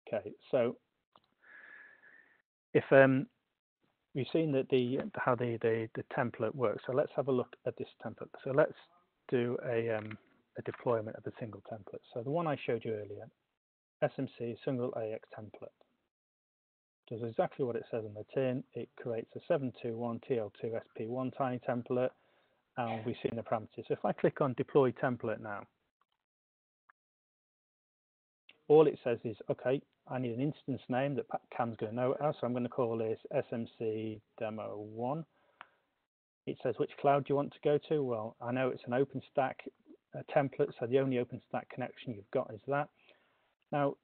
Okay, so if um, you've seen that the how the, the the template works, so let's have a look at this template. So let's do a um, a deployment of a single template. So the one I showed you earlier, S M C single A X template. Does exactly what it says on the tin. It creates a seven twenty-one T L two S P one tiny template, and we've seen the parameters. So if I click on deploy template now, all it says is, okay, I need an instance name that Cam's going to know it as, so I'm going to call this S M C demo one. It says which cloud do you want to go to. Well, I know it's an OpenStack template, so the only OpenStack connection you've got is that. Now,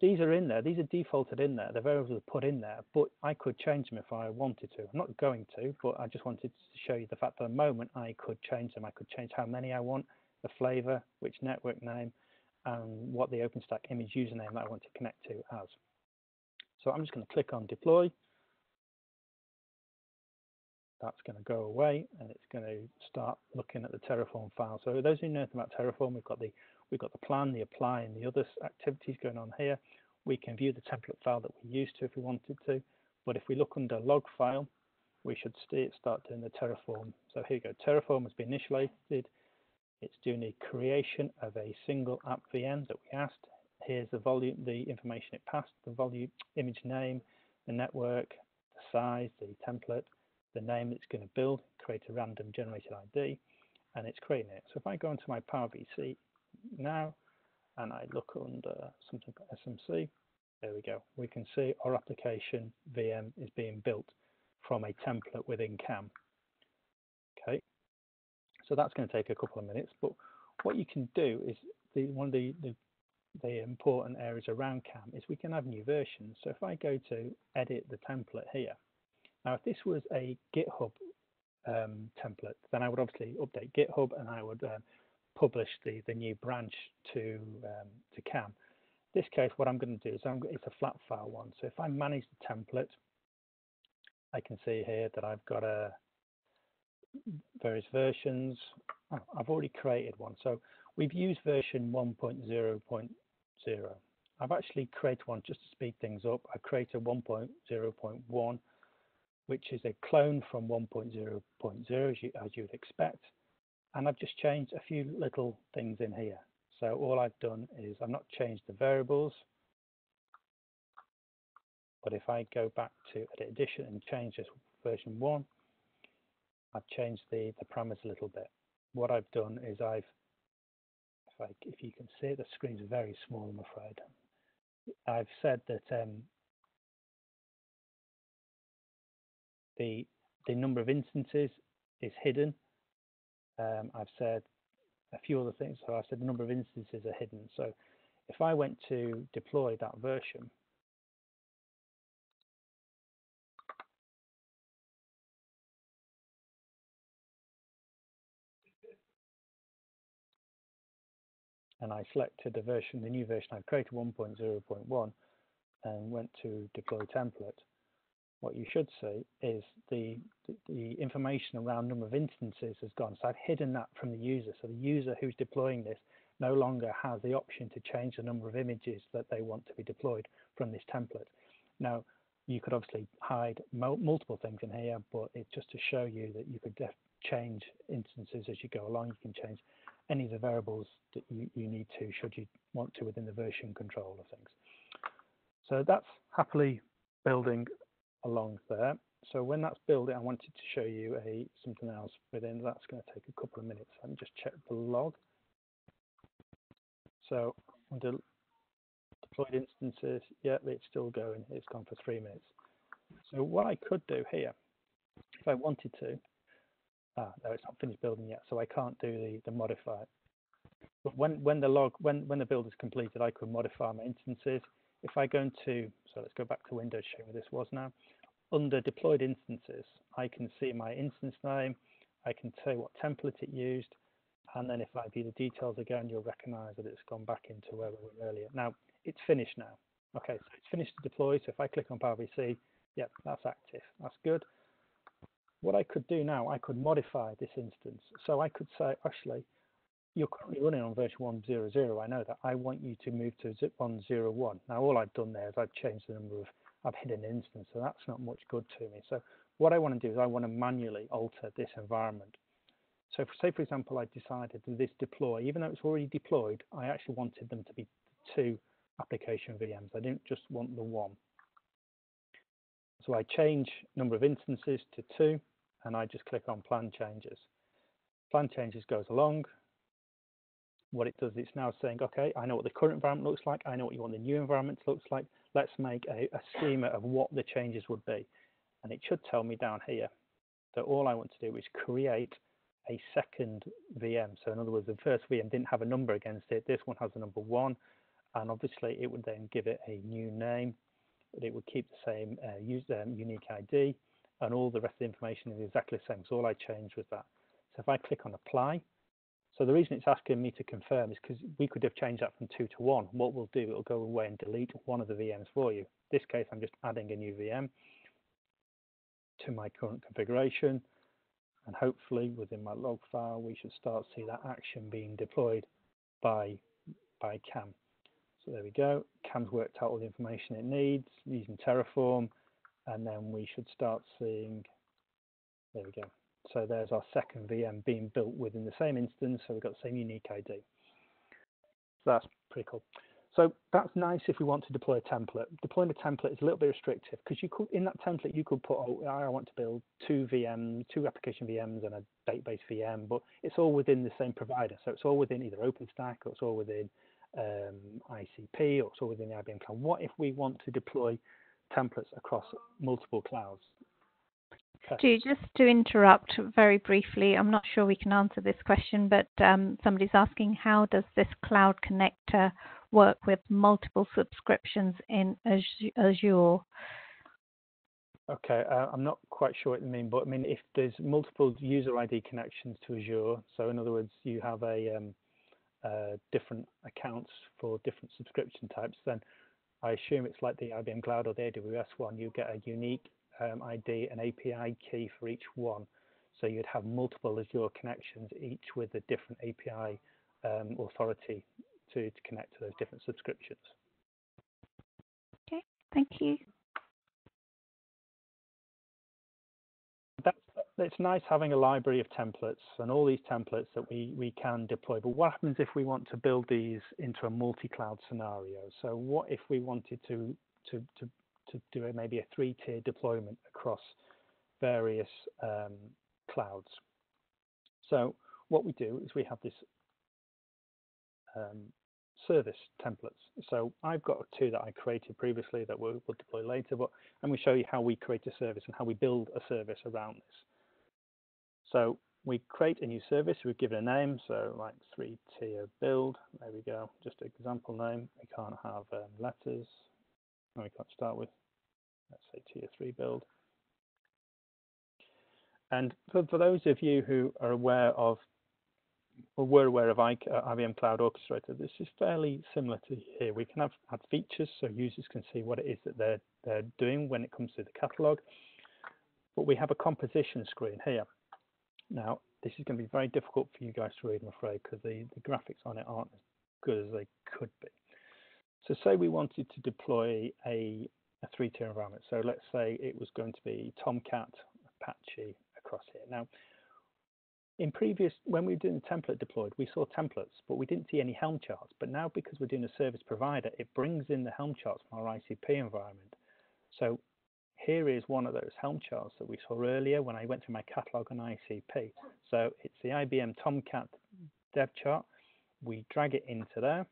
these are in there, these are defaulted in there, the variables are put in there, but I could change them if I wanted to. I'm not going to, but I just wanted to show you the fact that at the moment I could change them. I could change how many I want, the flavor, which network name, and what the OpenStack image username that I want to connect to as. So I'm just going to click on deploy. That's going to go away, and it's going to start looking at the Terraform file. So those who know anything about Terraform, we've got the We've got the plan, the apply, and the other activities going on here. We can view the template file that we used to if we wanted to, but if we look under log file, we should see it start doing the Terraform. So here you go, Terraform has been initiated. It's doing the creation of a single app V M that we asked. Here's the volume, the information it passed, the volume, image name, the network, the size, the template, the name it's going to build, create a random generated I D, and it's creating it. So if I go into my PowerVC now and I look under something called S M C, there we go, we can see our application V M is being built from a template within CAM. Okay, so that's going to take a couple of minutes, but what you can do is the one of the, the the important areas around CAM is we can have new versions. So if I go to edit the template here, now if this was a GitHub um, template, then I would obviously update GitHub and I would um, publish the the new branch to um, to CAM. In this case, what I'm going to do is I'm, it's a flat file one. So if I manage the template, I can see here that I've got a various versions. Oh, I've already created one. So we've used version one point zero point zero. I've actually created one just to speed things up. I created one point zero point one, which is a clone from one point zero point zero as you as you would expect. And I've just changed a few little things in here. So all I've done is I've not changed the variables, but if I go back to edit edition and change this version one, I've changed the, the parameters a little bit. What I've done is I've, if, I, if you can see it, the screen's very small, I'm afraid. I've said that um, the the number of instances is hidden. Um, I've said a few other things. So I said the number of instances are hidden. So if I went to deploy that version, and I selected the version, the new version I've created, one point zero point one, and went to deploy template, what you should see is the, the information around number of instances has gone. So I've hidden that from the user. So the user who's deploying this no longer has the option to change the number of images that they want to be deployed from this template. Now, you could obviously hide multiple things in here, but it's just to show you that you could change instances as you go along. You can change any of the variables that you, you need to, should you want to, within the version control of things. So that's happily building along there. So when that's building, I wanted to show you a something else within. That's going to take a couple of minutes. Let me just check the log. So under deployed instances, yeah, it's still going. It's gone for three minutes. So what I could do here, if I wanted to, ah, no, it's not finished building yet, so I can't do the, the modify. But when when the log when when the build is completed, I could modify my instances. If I go into, so let's go back to Windows, show where this was now. Under deployed instances, I can see my instance name. I can tell you what template it used, and then if I view the details again, you'll recognise that it's gone back into where we were earlier. Now it's finished now. Okay, so it's finished to deploy. So if I click on PowerVC, yep, that's active. That's good. What I could do now, I could modify this instance. So I could say, actually, you're currently running on version one point zero point zero, I know that. I want you to move to one point zero point one. Now, all I've done there is I've changed the number of, I've hidden an instance, so that's not much good to me. So what I want to do is I want to manually alter this environment. So for, say, for example, I decided that this deploy, even though it's already deployed, I actually wanted them to be two application V Ms. I didn't just want the one. So I change number of instances to two. And I just click on plan changes. Plan changes goes along. What it does, it's now saying, okay, I know what the current environment looks like. I know what you want the new environment to look like. Let's make a, a schema of what the changes would be. And it should tell me down here that all I want to do is create a second V M. So in other words, the first V M didn't have a number against it. This one has a number one. And obviously it would then give it a new name, but it would keep the same uh, user, um, unique I D. And all the rest of the information is exactly the same. So all I changed was that. So if I click on apply, so the reason it's asking me to confirm is because we could have changed that from two to one. What we'll do, it'll go away and delete one of the V Ms for you. In this case, I'm just adding a new V M to my current configuration. And hopefully within my log file, we should start to see that action being deployed by, by C A M. So there we go. C A M's worked out all the information it needs using Terraform. And then we should start seeing, there we go. So there's our second V M being built within the same instance. So we've got the same unique I D. So that's pretty cool. So that's nice if we want to deploy a template. Deploying a template is a little bit restrictive because you could, in that template, you could put, oh, I want to build two V Ms, two application V Ms and a database V M, but it's all within the same provider. So it's all within either OpenStack or it's all within um, I C P or it's all within the I B M Cloud. What if we want to deploy templates across multiple clouds? Okay. Just to interrupt very briefly, I'm not sure we can answer this question, but um, somebody's asking, how does this cloud connector work with multiple subscriptions in Azure? Okay, uh, I'm not quite sure what you mean, but I mean, if there's multiple user I D connections to Azure, so in other words, you have a um, uh, different accounts for different subscription types, then I assume it's like the I B M Cloud or the A W S one, you get a unique um, I D and A P I key for each one. So you'd have multiple Azure connections, each with a different A P I um, authority to, to connect to those different subscriptions. Okay, thank you. That's, it's nice having a library of templates and all these templates that we, we can deploy. But what happens if we want to build these into a multi-cloud scenario? So what if we wanted to, to, to, to do a, maybe a three-tier deployment across various um, clouds? So what we do is we have this um, service templates. So I've got two that I created previously that we'll, we'll deploy later, but I'm going to show you how we create a service and how we build a service around this. So we create a new service. We've given a name, so like three-tier build. There we go. Just an example name. We can't have um, letters. No, we can't start with. Let's say tier three build. And for, for those of you who are aware of, or were aware of I B M Cloud Orchestrator, this is fairly similar to here. We can have add features so users can see what it is that they're they're doing when it comes to the catalog. But we have a composition screen here. Now, this is going to be very difficult for you guys to read, I'm afraid, because the, the graphics on it aren't as good as they could be. So say we wanted to deploy a, a three-tier environment. So let's say it was going to be Tomcat, Apache across here. Now, in previous, when we were doing the template deployed, we saw templates, but we didn't see any Helm charts. But now, because we're doing a service provider, it brings in the Helm charts from our I C P environment. So here is one of those Helm charts that we saw earlier when I went through my catalog on I C P. So it's the I B M Tomcat dev chart. We drag it into there.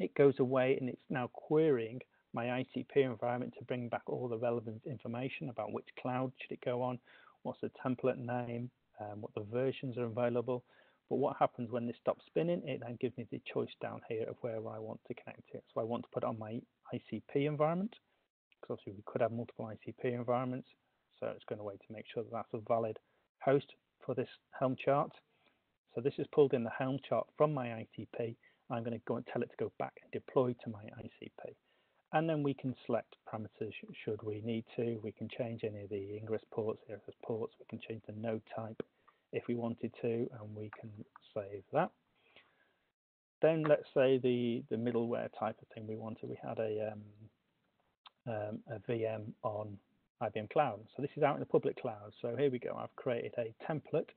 It goes away and it's now querying my I C P environment to bring back all the relevant information about which cloud should it go on, what's the template name, um, what the versions are available. But what happens when this stops spinning, it then gives me the choice down here of where I want to connect it. So I want to put it on my I C P environment, because obviously we could have multiple I C P environments, so it's going to wait to make sure that that's a valid host for this Helm chart. So this is pulled in the Helm chart from my I C P. I'm going to go and tell it to go back and deploy to my I C P. And then we can select parameters should we need to. We can change any of the ingress ports, egress ports. We can change the node type if we wanted to, and we can save that. Then let's say the, the middleware type of thing we wanted. We had a um, Um, a V M on I B M Cloud. So this is out in the public cloud. So here we go. I've created a template,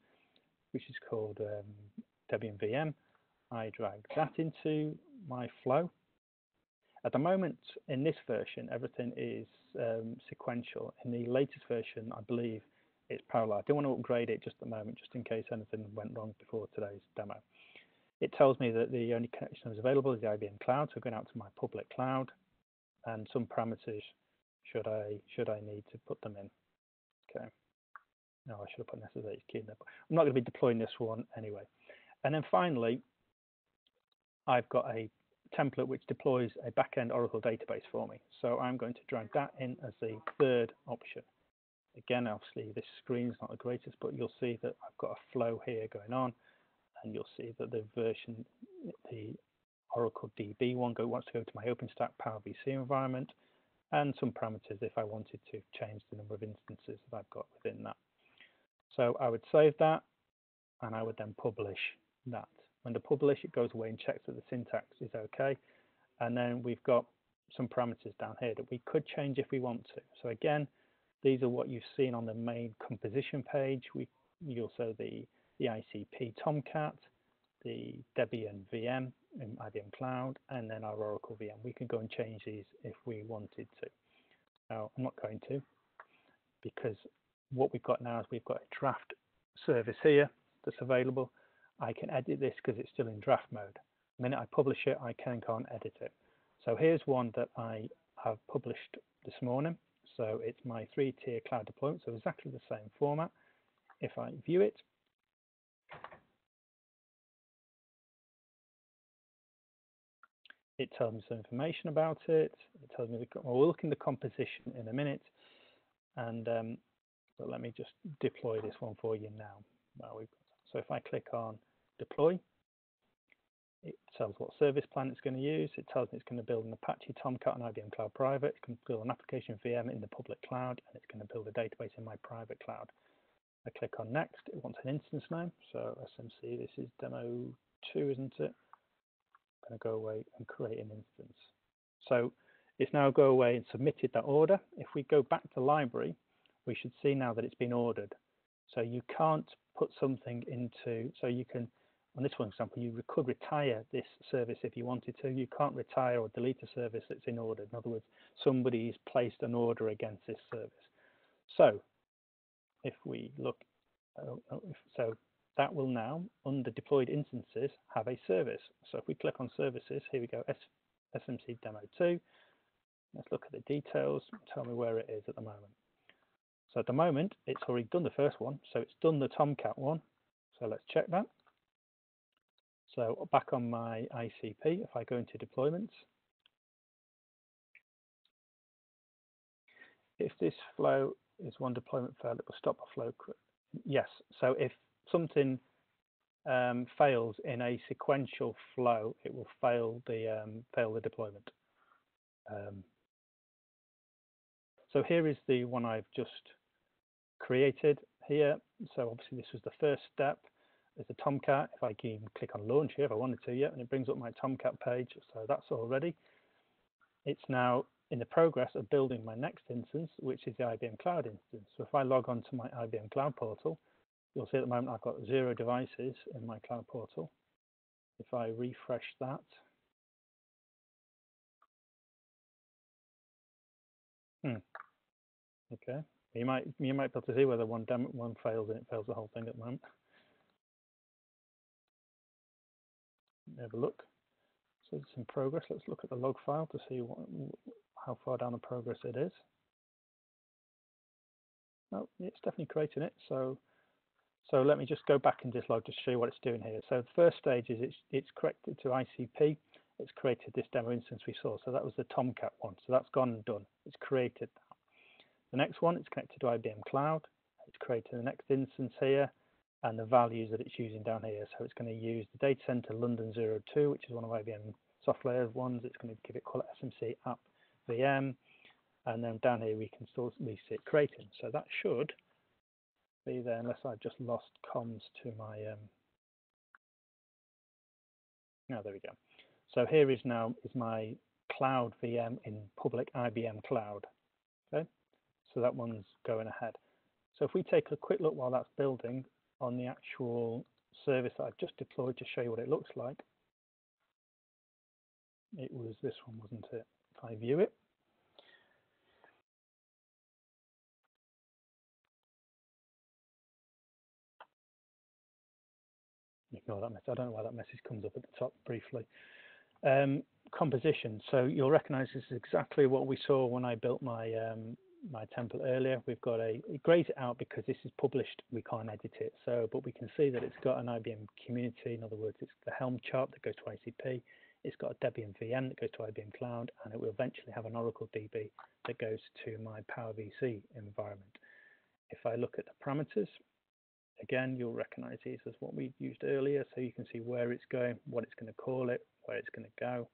which is called um, Debian V M. I drag that into my flow. At the moment, in this version, everything is um, sequential. In the latest version, I believe it's parallel. I don't want to upgrade it just at the moment, just in case anything went wrong before today's demo. It tells me that the only connection that is available is the I B M Cloud. So going out to my public cloud, and some parameters should I should I need to put them in. Okay. No, I should have put an S S H key in there, but I'm not going to be deploying this one anyway. And then finally, I've got a template which deploys a backend Oracle database for me. So I'm going to drag that in as the third option. Again, obviously this screen's not the greatest, but you'll see that I've got a flow here going on, and you'll see that the version, the Oracle D B one go, wants to go to my OpenStack PowerVC environment, and some parameters if I wanted to change the number of instances that I've got within that. So I would save that, and I would then publish that. When the publish, it goes away and checks that the syntax is okay. And then we've got some parameters down here that we could change if we want to. So again, these are what you've seen on the main composition page. We you'll see the, the I C P Tomcat, the Debian V M in I B M Cloud, and then our Oracle V M. We can go and change these if we wanted to. Now, I'm not going to, because what we've got now is we've got a draft service here that's available. I can edit this because it's still in draft mode. The minute I publish it, I can go and edit it. So here's one that I have published this morning. So it's my three-tier cloud deployment, so exactly the same format. If I view it, it tells me some information about it. It tells me the, well, we'll look in the composition in a minute, and um, but let me just deploy this one for you now. Well, we've got, so if I click on deploy, it tells what service plan it's going to use. It tells me it's going to build an Apache Tomcat and I B M Cloud Private. It can build an application V M in the public cloud, and it's going to build a database in my private cloud. I click on next. It wants an instance name, so S M C. This is demo two, isn't it? Going to go away and create an instance. So it's now go away and submitted that order. If we go back to library, we should see now that it's been ordered. So you can't put something into, so you can, on this one example, you could retire this service if you wanted to. You can't retire or delete a service that's in order. In other words, somebody's placed an order against this service. So if we look, so that will now, under deployed instances, have a service. So if we click on services, here we go, S M C demo two. Let's look at the details and tell me where it is at the moment. So at the moment, it's already done the first one. So it's done the Tomcat one. So let's check that. So back on my I C P, if I go into deployments, if this flow is one deployment failed, it will stop a flow. Yes. So if something um, fails in a sequential flow, it will fail the um, fail the deployment. Um, so here is the one I've just created here. So obviously this was the first step. There's the Tomcat. If I can click on launch here, if I wanted to, yeah, and it brings up my Tomcat page. So that's all ready. It's now in the progress of building my next instance, which is the I B M Cloud instance. So if I log on to my I B M Cloud portal, you'll see at the moment I've got zero devices in my cloud portal. If I refresh that, hmm. okay, you might you might be able to see whether one demo, one fails and it fails the whole thing at the moment. Have a look. So it's in progress. Let's look at the log file to see what, how far down the progress it is. Oh, it's definitely creating it. So, so let me just go back and just log to show you what it's doing here. So the first stage is it's it's connected to I C P. It's created this demo instance we saw. So that was the Tomcat one. So that's gone and done. It's created that. The next one, it's connected to I B M Cloud. It's created the next instance here, and the values that it's using down here. So it's going to use the data center London zero two, which is one of I B M SoftLayer ones. It's going to give it, call it S M C app V M. And then down here, we can still see it creating. So that should be there, unless I've just lost comms to my, um, no, there we go. So here is now is my cloud V M in public I B M Cloud. Okay, so that one's going ahead. So if we take a quick look while that's building, on the actual service that I've just deployed to show you what it looks like. It was this one, wasn't it? If I view it. Ignore that mess. I don't know why that message comes up at the top briefly. Um, composition. So you'll recognize this is exactly what we saw when I built my um, my template earlier. We've got a it grays it out because this is published, we can't edit it, so but we can see that it's got an I B M community. In other words, it's the Helm chart that goes to I C P, it's got a Debian V M that goes to I B M Cloud, and it will eventually have an Oracle D B that goes to my PowerVC environment. If I look at the parameters again, you'll recognize these as what we used earlier, so you can see where it's going, what it's going to call it, where it's going to go.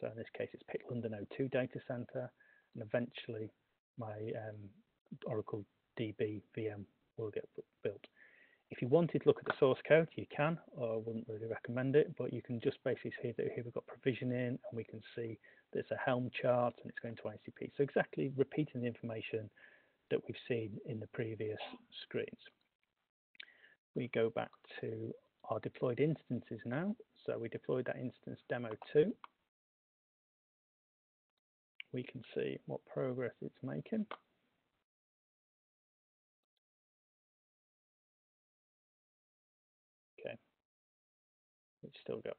So in this case, it's picked London zero two data center, and eventually my um, Oracle D B V M will get built. If you wanted to look at the source code, you can, or I wouldn't really recommend it, but you can just basically see that here we've got provisioning, and we can see there's a Helm chart and it's going to I C P. So exactly repeating the information that we've seen in the previous screens. We go back to our deployed instances now. So we deployed that instance demo two. We can see what progress it's making. Okay, it's still going.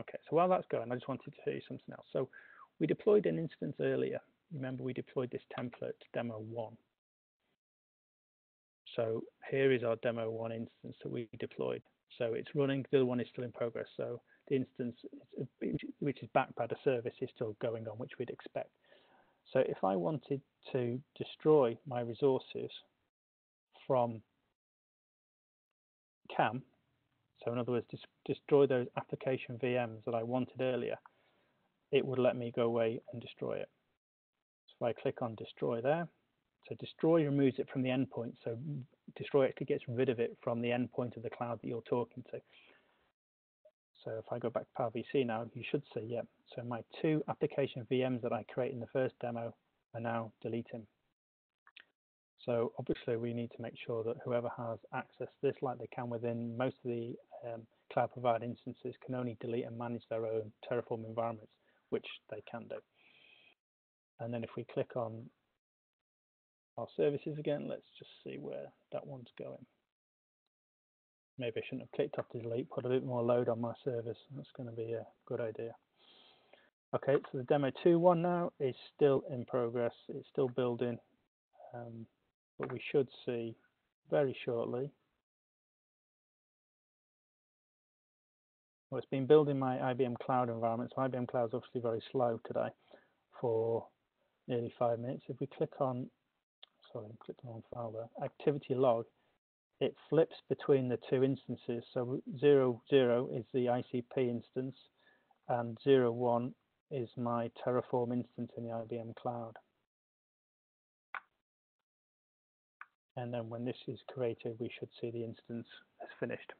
Okay, so while that's going, I just wanted to show you something else. So we deployed an instance earlier. Remember, we deployed this template demo one. So here is our demo one instance that we deployed. So it's running, the other one is still in progress. So the instance which is backed by the service is still going on, which we'd expect. So if I wanted to destroy my resources from C A M, so in other words, just destroy those application V Ms that I wanted earlier, it would let me go away and destroy it. So if I click on destroy there, so destroy removes it from the endpoint. So destroy actually gets rid of it from the endpoint of the cloud that you're talking to. So if I go back to PowerVC now, you should see, yeah, so my two application V Ms that I created in the first demo are now deleting. So obviously we need to make sure that whoever has access to this, like they can within most of the um, cloud provider instances, can only delete and manage their own Terraform environments, which they can do. And then if we click on our services again, let's just see where that one's going. Maybe I shouldn't have clicked off the delete, put a bit more load on my service. That's going to be a good idea. Okay, so the demo two one now is still in progress. It's still building, um, but we should see very shortly. Well, it's been building my I B M Cloud environment. So I B M Cloud is obviously very slow today for nearly five minutes. If we click on, sorry, I clicked on file there, activity log, it flips between the two instances. So zero zero is the I C P instance, and zero one is my Terraform instance in the I B M Cloud. And then when this is created, we should see the instance as finished.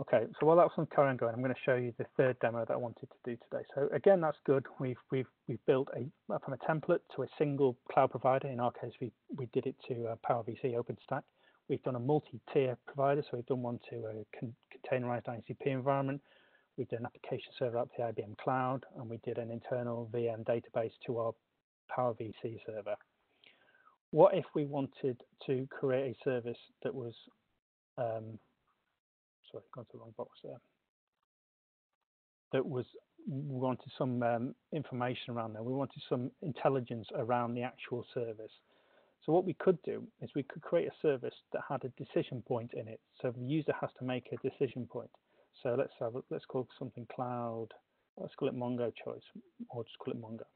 Okay, so while that's on current going, I'm going to show you the third demo that I wanted to do today. So again, that's good. We've we've we've built a from a template to a single cloud provider. In our case, we we did it to uh, PowerVC OpenStack. We've done a multi-tier provider, so we've done one to a con containerized I C P environment. We did an application server up to the I B M Cloud, and we did an internal V M database to our PowerVC server. What if we wanted to create a service that was um, Sorry, gone to the wrong box there. That was we wanted some um, information around there. We wanted some intelligence around the actual service. So what we could do is we could create a service that had a decision point in it. So the user has to make a decision point. So let's have let's call something cloud. Let's call it Mongo Choice, or just call it Mongo.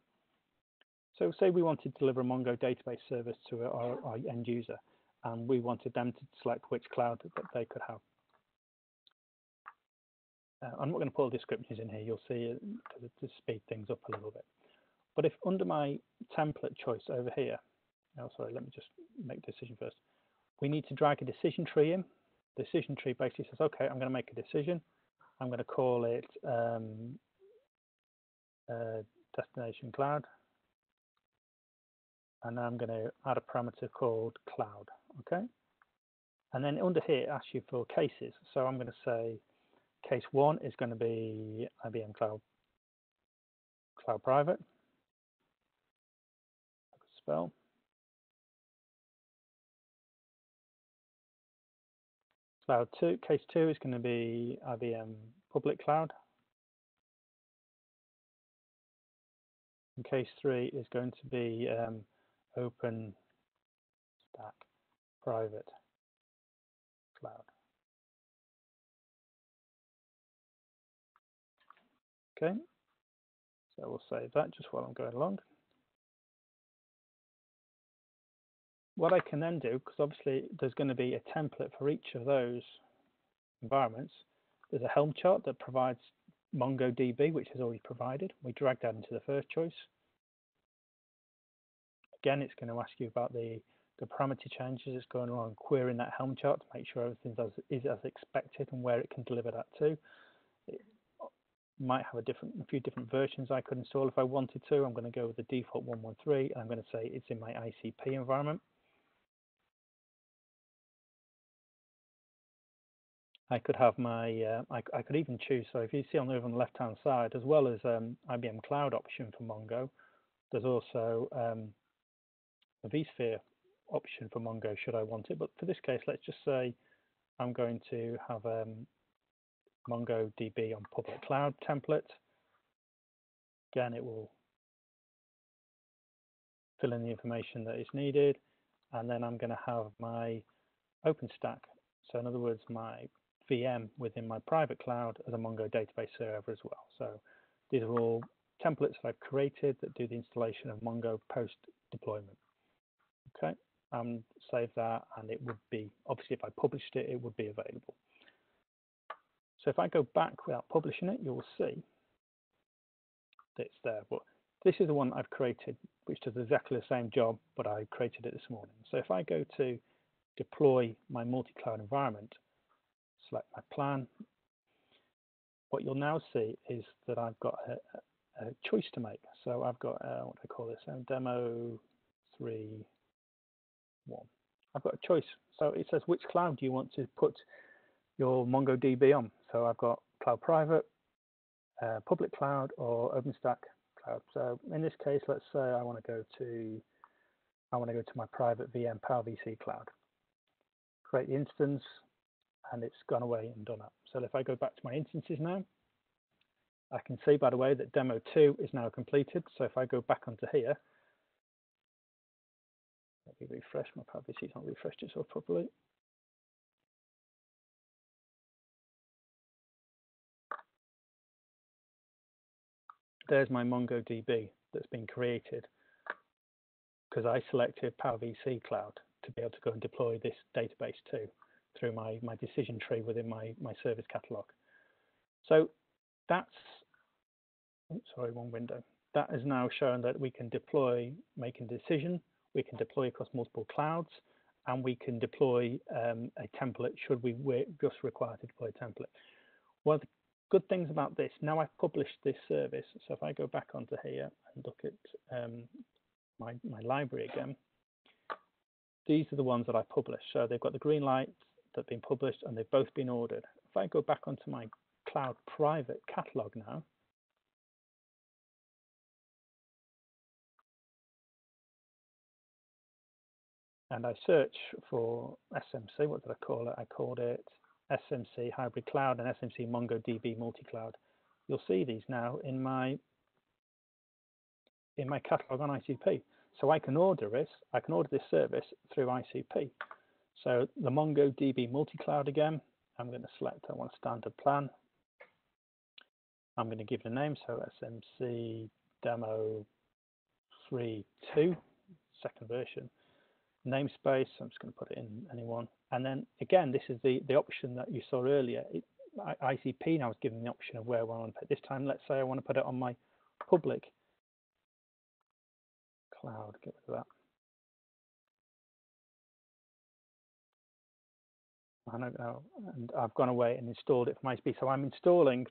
So say we wanted to deliver a Mongo database service to our, our end user, and we wanted them to select which cloud that they could have. Uh, I'm not going to put all the descriptions in here, you'll see it to, to speed things up a little bit. But if under my template choice over here, oh sorry, let me just make the decision first. We need to drag a decision tree in. The decision tree basically says, okay, I'm going to make a decision. I'm going to call it um, uh, destination cloud. And I'm going to add a parameter called cloud, okay? And then under here, it asks you for cases. So I'm going to say, case one is going to be I B M Cloud Cloud Private. I could spell. Cloud two, case two is going to be I B M Public Cloud. And case three is going to be um, OpenStack Private Cloud. Okay, so we'll save that just while I'm going along. What I can then do, because obviously there's going to be a template for each of those environments, there's a Helm chart that provides MongoDB, which is already provided. We drag that into the first choice. Again, it's going to ask you about the, the parameter changes that's going on, querying that Helm chart to make sure everything does, is as expected and where it can deliver that to. It, might have a different a few different versions I could install if I wanted to. I'm going to go with the default one one three, and I'm going to say it's in my I C P environment. I could have my uh, I, I could even choose, so if you see on the over on the left hand side, as well as um, I B M Cloud option for Mongo, there's also um, a vSphere option for Mongo should I want it, but for this case let's just say I'm going to have um, MongoDB on public cloud template. Again, it will fill in the information that is needed, and then I'm going to have my OpenStack. So in other words, my V M within my private cloud as a Mongo database server as well. So these are all templates that I've created that do the installation of Mongo post deployment. Okay, and save that, and it would be obviously if I published it, it would be available. So if I go back without publishing it, you will see that it's there. But this is the one I've created, which does exactly the same job, but I created it this morning. So if I go to deploy my multi-cloud environment, select my plan, what you'll now see is that I've got a, a choice to make. So I've got, uh, what do I call this, um, demo three, one. I've got a choice. So it says, which cloud do you want to put your MongoDB on? So I've got Cloud Private, uh, Public Cloud, or OpenStack Cloud. So in this case, let's say I want to go to I want to go to my private V M PowerVC Cloud. create the instance, and it's gone away and done up. So if I go back to my instances now, I can see, by the way, that demo two is now completed. So if I go back onto here, let me refresh. My Power V C is not refreshed itself properly. There's my MongoDB that's been created because I selected Power V C Cloud to be able to go and deploy this database to through my, my decision tree within my, my service catalog. So that's, oops, sorry, one window. That is now showing that we can deploy, make a decision, we can deploy across multiple clouds, and we can deploy um, a template should we just require to deploy a template. One of the good things about this, now I've published this service, so if I go back onto here and look at um, my, my library again, these are the ones that I published. So they've got the green light that have been published and they've both been ordered. If I go back onto my Cloud Private catalog now, and I search for S M C, what did I call it? I called it S M C Hybrid Cloud and S M C MongoDB Multi-Cloud. You'll see these now in my in my catalog on I C P. So I can order this, I can order this service through I C P. So the MongoDB multi-cloud again, I'm going to select, I want a standard plan. I'm going to give it a name, so S M C demo three point two, second version. Namespace, I'm just going to put it in anyone. And then again, this is the, the option that you saw earlier. It, I C P now is giving the option of where I want to put it. This time, let's say I want to put it on my public cloud, get rid of that. I don't know, and I've gone away and installed it from I C P. So I'm installing,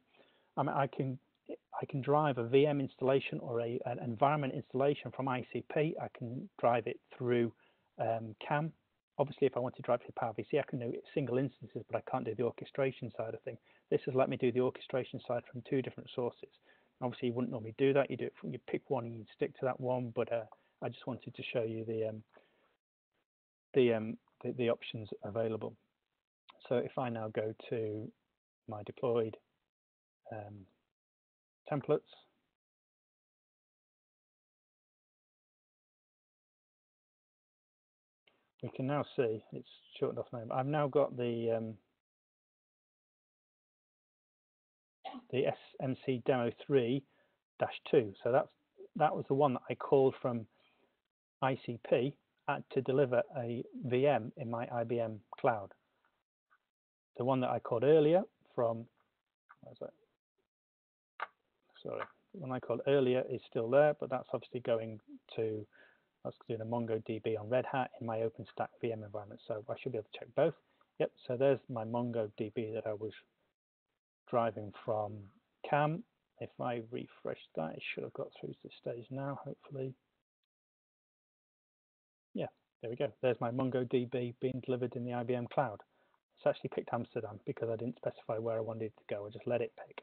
I mean, I can I can drive a V M installation or a an environment installation from I C P. I can drive it through um, C A M. Obviously, if I want to drive it to Power V C, I can do single instances, but I can't do the orchestration side of thing. This has let me do the orchestration side from two different sources. Obviously, you wouldn't normally do that. You do it from, you pick one and you stick to that one. But uh, I just wanted to show you the um, the, um, the the options available. So if I now go to my deployed um, templates, we can now see it's short enough name. I've now got the um, the S M C demo three dash two. So that's that was the one that I called from I C P at, to deliver a V M in my I B M cloud. The one that I called earlier from, where's that? Sorry, the one I called earlier is still there, but that's obviously going to, that's doing a MongoDB on Red Hat in my OpenStack V M environment. So I should be able to check both. Yep, so there's my MongoDB that I was driving from C A M. If I refresh that, it should have got through to this stage now, hopefully. Yeah, there we go. There's my MongoDB being delivered in the I B M cloud. It's actually picked Amsterdam because I didn't specify where I wanted it to go. I just let it pick.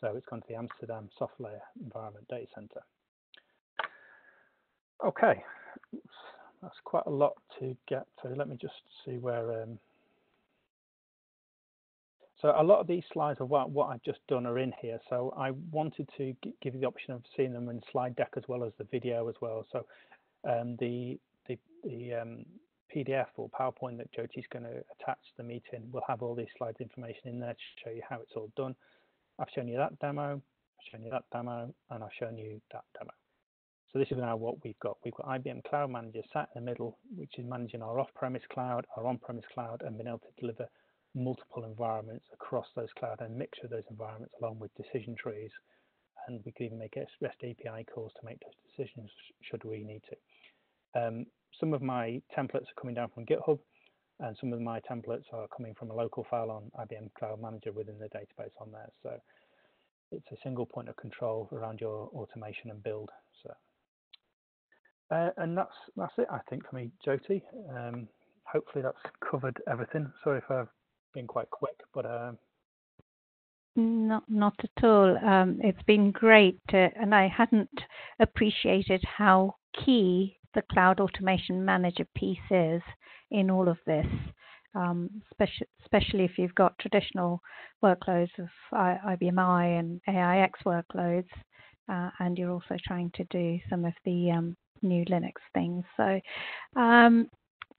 So it's gone to the Amsterdam SoftLayer environment data center. Okay, oops, that's quite a lot to get through. Let me just see where. Um, So a lot of these slides of what, what I've just done are in here. So I wanted to give you the option of seeing them in slide deck as well as the video as well. So um, the the, the um, P D F or PowerPoint that Jyoti's going to attach to the meeting will have all these slides information in there to show you how it's all done. I've shown you that demo, I've shown you that demo, and I've shown you that demo. So this is now what we've got. We've got I B M Cloud Manager sat in the middle, which is managing our off-premise cloud, our on-premise cloud, and being able to deliver multiple environments across those cloud and mixture of those environments along with decision trees, and we can even make REST A P I calls to make those decisions should we need to. Um, some of my templates are coming down from GitHub, and some of my templates are coming from a local file on I B M Cloud Manager within the database on there. So it's a single point of control around your automation and build. So uh, and that's that's it, I think, for me, Jyoti. Um, hopefully that's covered everything. Sorry if I've been quite quick, but um not not at all. Um it's been great, uh, and I hadn't appreciated how key the Cloud Automation Manager piece is in all of this. um, speci especially if you've got traditional workloads of I B M i and A I X workloads, uh, and you're also trying to do some of the um, new Linux things. So um,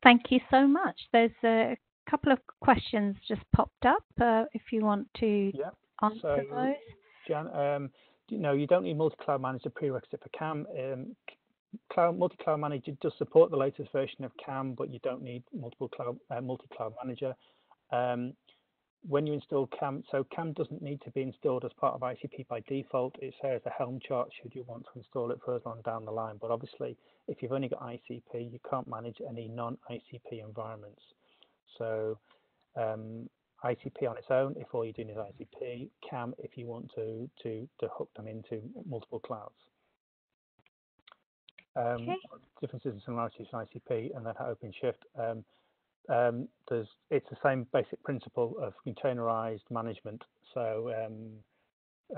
thank you so much. There's a couple of questions just popped up, uh, if you want to yeah. answer so, those. Jan, um, you know, you don't need multi-cloud manager prerequisite for C A M. Um, Cloud multi-cloud manager does support the latest version of C A M, but you don't need multiple cloud uh, multi-cloud manager. Um, when you install C A M, so C A M doesn't need to be installed as part of I C P by default. It says a Helm chart should you want to install it further on down the line. But obviously, if you've only got I C P, you can't manage any non I C P environments. So um, I C P on its own, if all you do is I C P, C A M if you want to to to hook them into multiple clouds. Um, okay. Differences and similarities in I C P and Red Hat OpenShift. Um, um, there's, it's the same basic principle of containerized management. So um,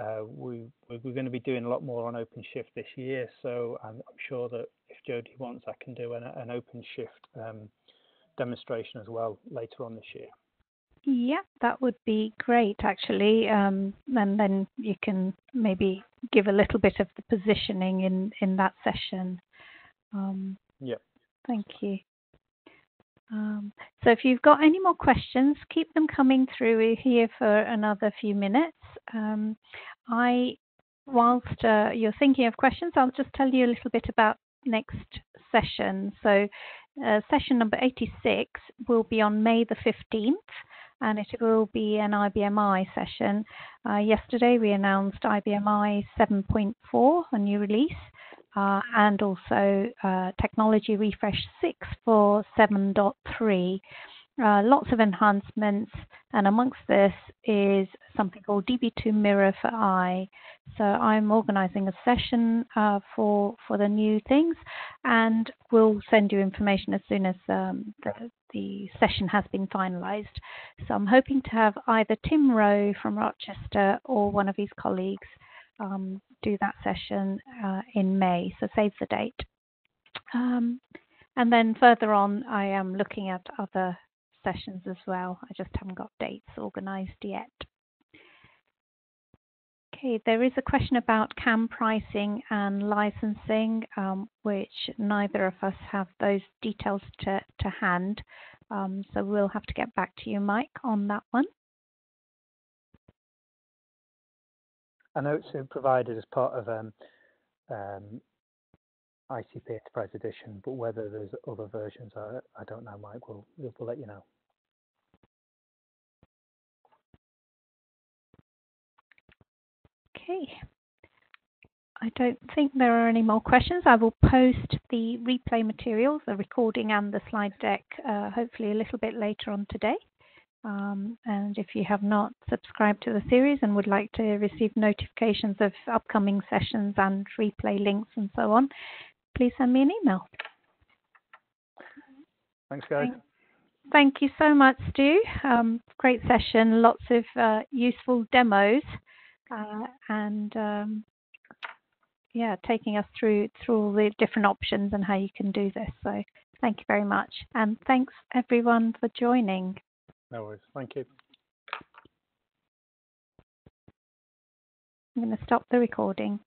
uh, we, we're going to be doing a lot more on OpenShift this year. So I'm, I'm sure that if Jyoti wants, I can do an, an OpenShift um, demonstration as well later on this year. Yeah, that would be great, actually. Um, and then you can maybe give a little bit of the positioning in, in that session. Um, yeah. Thank you. Um, so if you've got any more questions, keep them coming through. We're here for another few minutes. Um, I, whilst uh, you're thinking of questions, I'll just tell you a little bit about next session. So uh, session number eighty-six will be on May the fifteenth. And it will be an I B M i session. Uh, yesterday, we announced I B M i seven point four, a new release, uh, and also uh, Technology Refresh six for seven point three. Uh, lots of enhancements, and amongst this is something called D B two Mirror for I. So I'm organising a session uh, for for the new things, and we'll send you information as soon as um, the, the session has been finalised. So I'm hoping to have either Tim Rowe from Rochester or one of his colleagues um, do that session uh, in May. So save the date. Um, and then further on, I am looking at other sessions as well. I just haven't got dates organised yet. Okay, there is a question about C A M pricing and licensing, um, which neither of us have those details to, to hand. Um, so we'll have to get back to you, Mike, on that one. I know it's provided as part of um, um, I C P Enterprise Edition, but whether there's other versions, I, I don't know, Mike. We'll, we'll let you know. Okay. I don't think there are any more questions. I will post the replay materials, the recording and the slide deck, uh, hopefully a little bit later on today. Um, and if you have not subscribed to the series and would like to receive notifications of upcoming sessions and replay links and so on, please send me an email. Thanks, guys. Thank, thank you so much, Stu. Um, great session, lots of uh, useful demos, uh, and um, yeah, taking us through through all the different options and how you can do this. So thank you very much, and thanks everyone for joining. No worries. Thank you. I'm going to stop the recording.